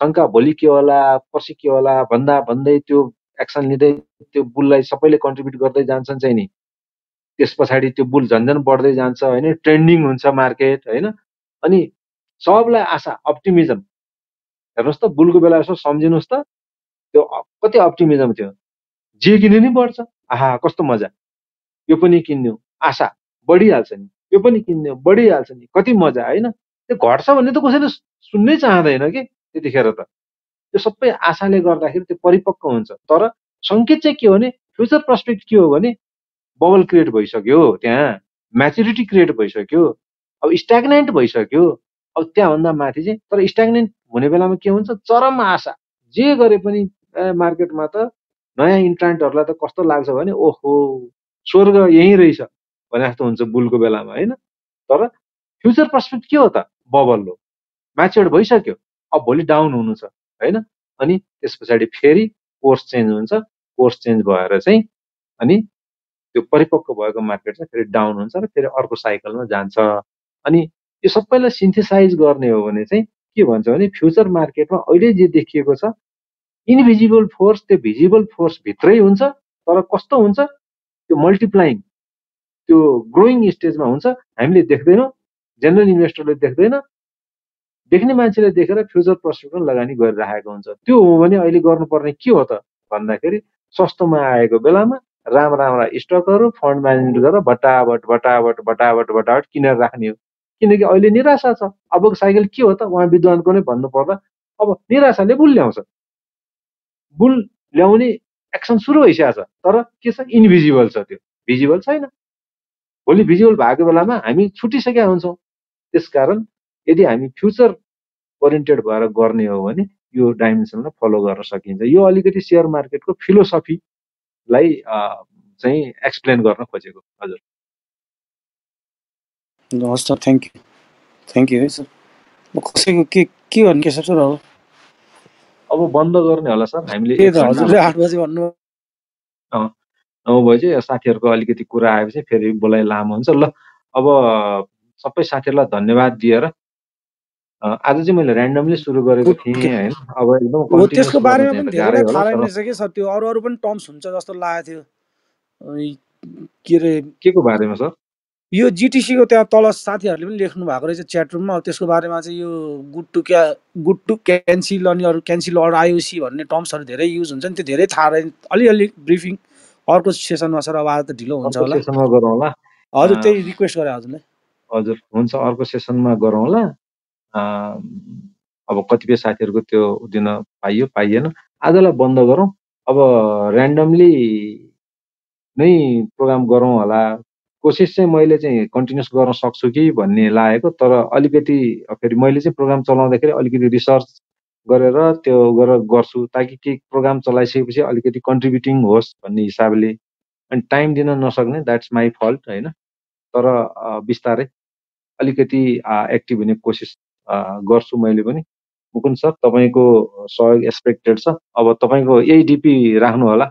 शंका भोलि के होला पर्सि के होला भन्दा भन्दै त्यो एक्सन लिदै त्यो बुललाई सबैले कन्ट्रिब्युट गर्दै जान्छन् चाहिँ नि त्यसपछि त्यो बुल झन्झन बढ्दै जान्छ हैन ट्रेन्डिङ हुन्छ मार्केट हैन अनि सबलाई आशा अप्टिमिजम हेर्नुस् त बुलको बेला यसो सम्झिनुस् त त्यो कति अप्टिमिजम थियो जे किन्नु नि बढ्छ आहा कस्तो मजा यो पनि किन्नु आशा बढिहाल्छ नि यो पनि किन्नु बढिहाल्छ नि कति मजा हैन त्यो घट्छ भन्ने त कसैले सुन्नै चाहदैन के त्यतिखेर त त्यो सबै आशाले गर्दाखेरि त्यो परिपक्व हुन्छ तर संकेत चाहिँ के हो भने फ्युचर प्रोस्पेक्ट के हो भने बबल क्रिएट भइसक्यो त्यहाँ म्याच्युरिटी क्रिएट भइसक्यो अब स्टैग्नेन्ट भइसक्यो अब त्यहाँभन्दा माथि चाहिँ तर स्टैग्नेन्ट हुने बेलामा के हुन्छ चरम आशा जे गरे पनि मार्केटमा त नयाँ इन्ट्रान्टहरुलाई त कस्तो लाग्छ भने ओहो स्वर्ग यही रहेछ भने जस्तो हुन्छ बुलको बेलामा हैन तर फ्युचर प्रोस्पेक्ट के हो त बबल हो म्याच्युर भइसक्यो अब भोलि डाउन हुनु छ हैन अनि त्यसपछि फेरि कोर्स चेन्ज हुन्छ कोर्स चेन्ज भएर चाहिँ अनि त्यो परिपक्व भएको मार्केट चाहिँ फेरि डाउन हुन्छ र फेरि अर्को साइकलमा जान्छ अनि यो सबैलाई सिन्थेसाइज गर्ने हो भने चाहिँ के भन्छ भने फ्युचर मार्केटमा अहिले जे देखिएको छ इनभिजिबल फोर्स त्यो भिजिबल फोर्स भित्रै हुन्छ तर कस्तो हुन्छ त्यो मल्टिप्लाइङ त्यो ग्रोइङ स्टेजमा हुन्छ हामीले देख्दैनौं जनरल इन्भेस्टरले देख्दैन देख्ने मान्छेले देखेर फ्युचर प्रोस्पेक्टमा लगानी गरिरहेको हुन्छ त्यो हो भने अहिले गर्नुपर्ने के हो त भन्दाखेरि सस्तोमा आएको बेलामा राम राम्रा स्टकहरु फन्ड म्यानेजमेन्ट गरेर भटाभट भटाभट भटाभट भटाभट किनेर राख्ने हो किनकि अहिले निराशा छ अबको साइकल के हो त उहाँ विद्वानको नै भन्नु पर्दा अब निराशाले बुल ल्याउँछ बुल ल्याउने एक्सन सुरु भइसकेको छ तर के छ इन्भिजिबल छ त्यो भिजिबल छैन भोलि भिजिबल भएको बेलामा हामी छुटिसकेका हुन्छौं त्यसकारण यदि हामी फ्युचर ओरिएन्टेड भएर गर्ने हो भने यो डाइमेन्सनलाई फलो गर्न सकिन्छ यो अलिकति शेयर मार्केटको फिलोसफीलाई चाहिँ एक्सप्लेन गर्न खोजेको हजुर नमस्ते thank you thank you sir म कसैको के के भन्ने सर अब अब बन्द गर्ने होला सर हामीले हजुरले आठ बजे भन्नु अ अब भएछ साथीहरुको अलिकति कुरा आएपछि फेरि बोलाइ लामो हुन्छ ल अब सबै साथीहरुलाई धन्यवाद दिएर आज चाहिँ मैले र्यान्डमली सुरु गरेको थिएँ हैन अब एकदम त्यसको बारेमा पनि धेरै थाहा छैन के सर त्यो अरु अरु पनि टर्म्स हुन्छ जस्तो लागेको थियो के रे केको बारेमा सर यो जीटीसी को त्यहाँ तल साथीहरुले पनि लेख्नु भएको रहेछ च्याट रुममा अब त्यसको बारेमा चाहिँ यो गुड टु क्या गुड टु क्यान्सिल अनि अरु क्यान्सिल अर आईओसी भन्ने टर्म्सहरु धेरै युज हुन्छ नि त्यो धेरै थाहा छैन अलिअलि ब्रीफिङ अर्को सेसनमा सर अब आज त ढिलो हुन्छ होला सेसनमा गरौँला हजुर त्यही रिक्वेस्ट गरे हजुरले हजुर हुन्छ अर्को सेसनमा गरौँला अब कतिपय साथीहरुको त्यो दिन पाइयो पाइएन आजलाई बन्द गरौँ अब र्यान्डमली नै प्रोग्राम गरौँ होला कोशिश चाहिँ मैले चाहिँ कन्टिन्युस गर्न सक्छु कि भन्ने लागेको तर अलिकति फेरि मैले चाहिँ प्रोग्राम चलाउँदाखेरि अलिकति रिसर्च गरेर त्यो गरेर गर्छु ताकि के प्रोग्राम चलाइसकेपछि अलिकति कन्ट्रिब्युटिङ होस् भन्ने हिसाबले अनि टाइम दिन नसक्ने द्याट्स माई फल्ट हैन तर बिस्तारै अलिकति एक्टिभ हुने कोसिस गर्छु मैले पनि मुकुन्द सर तपाईको सहयोग एक्सपेक्टेड छ अब तपाईको यही डीपी राख्नु होला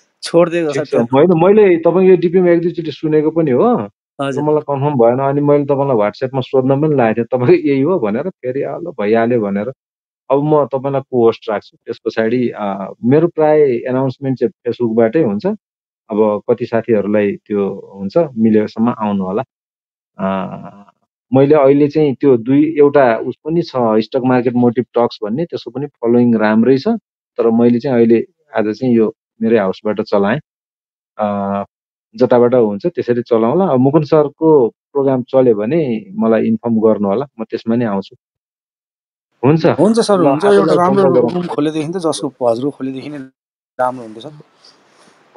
छोड्दिएको छ त्यो हैन मैले तपाईको डीपीमा एक दुई चोटी सुनेको पनि हो हजुर मलाई कन्फर्म भएन अनि मैले तपाईलाई WhatsAppमा सोध्न पनि लागेको थिएँ तपाईको यही हो भनेर फेरि आलो भइहाल्यो भनेर अब म तपाईलाई पोस्ट राख्छु त्यसपछि मेरो प्राय अनाउन्समेन्ट चाहिँ फेसबुकबाटै हुन्छ अब कति साथीहरुलाई त्यो हुन्छ मिलेसम्म आउनु होला मैले अहिले चाहिँ त्यो दुई एउटा उस पनि छ स्टक मार्केट मोटिभ टक्स भन्ने त्यसको पनि फलोइङ राम्रै छ तर मैले चाहिँ अहिले आज चाहिँ यो मेरे हाउसबाट चलाएँ जताबाट हुन्छ त्यसरी चलाउँला अब मुकुन्द सरको प्रोग्राम चल्यो भने मलाई इन्फर्म गर्नु होला म त्यसमा नै आउँछु हुन्छ हुन्छ सर हुन्छ एउटा राम्रो रुम खोलेदेखि त जसको हजुर खोलेदेखि नै राम्रो हुन्छ सर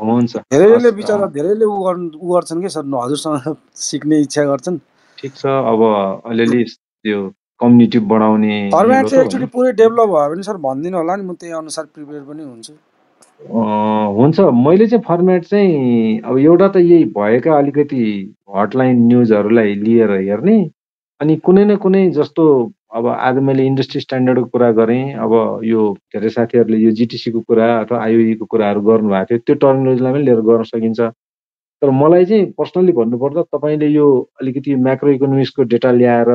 हुन्छ धेरैले बिचारा धेरैले उ गर्छन् के सर हजुरसँग सिक्ने इच्छा गर्छन् ठीक छ अब अलिअलि त्यो कम्युनिटी बनाउने फर्मेट चाहिँ एक्चुअली पुरै डेभलप भयो भने सर भन्दिन होला नि म त्यही अनुसार प्रिपेयर पनि हुन्छु हुन्छ मैले चाहिँ फर्मेट चाहिँ अब एउटा त यही भएका अलिकति हटलाइन न्यूजहरुलाई लिएर हेर्ने अनि कुनै न कुनै जस्तो अब आज मैले इन्डस्ट्री स्ट्यान्डर्डको कुरा गरे अब यो धेरै साथीहरुले यो जीटीसी को कुरा अथवा आईओई को कुराहरु गर्नु भएको थियो त्यो टर्मिनोलोजीलाई पनि लिएर गर्न सकिन्छ तर मलाई चाहिँ पर्सनली भन्नु पर्दा तपाईले यो अलिकति म्याक्रो इकोनोमिक्सको डेटा ल्याएर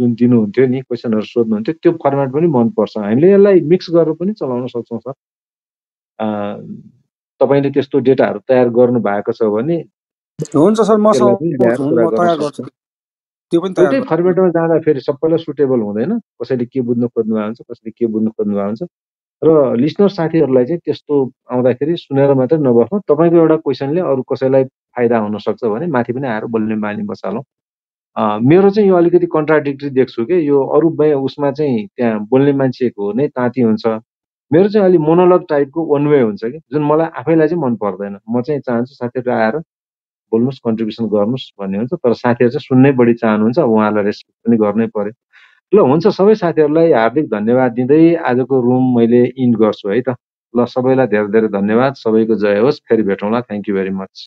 जुन दिनु हुन्थ्यो नि क्वेशनहरु सोध्नु हुन्थ्यो त्यो फर्मेट पनि मन पर्छ हामीले यसलाई मिक्स गरेर पनि चलाउन सक्छौं सर अ तपाईले त्यस्तो डेटाहरु तयार गर्नु भएको छ भने हुन्छ सर म तयार गर्छु त्यो पनि तयार त्यो फर्मेटमा जाँदा फेरि सबैलाई सुटेबल हुँदैन कसैले के बुझ्न खोज्नु हुन्छ कसैले के बुझ्न खोज्नु हुन्छ र लिसनर साथीहरुलाई चाहिँ त्यस्तो आउँदाखेरि सुनेर मात्र नबस्नु तपाईको एउटा क्वेशनले अरु कसैलाई फाइदा हुन सक्छ भने माथि पनि आएर बोल्ने बानी बसालौ मेरो चाहिँ यो अलिकति कन्ट्राडिक्टरी देख्छु के यो अरु बे उसमा चाहिँ त्यहाँ बोल्ने मान्छेको नै ताती हुन्छ मेरो चाहिँ अलि मोनोलग टाइपको वन वे हुन्छ के जुन मलाई आफैलाई चाहिँ मन पर्दैन म चाहिँ चाहन्छु साथीहरु आएर बोल्नुस् कन्ट्रिब्युसन गर्नुस् भन्ने हुन्छ तर साथीहरु चाहिँ सुन्नै बढी चाहनुहुन्छ उहाँलाई रेस्पेक्ट पनि गर्नै पर्यो ल हुन्छ सबै साथीहरुलाई हार्दिक धन्यवाद दिँदै आजको रुम मैले इन्ड गर्छु है त ल सबैलाई धेरै धेरै धन्यवाद सबैको जय होस् फेरि भेटौँला थ्यांक यू भेरी मच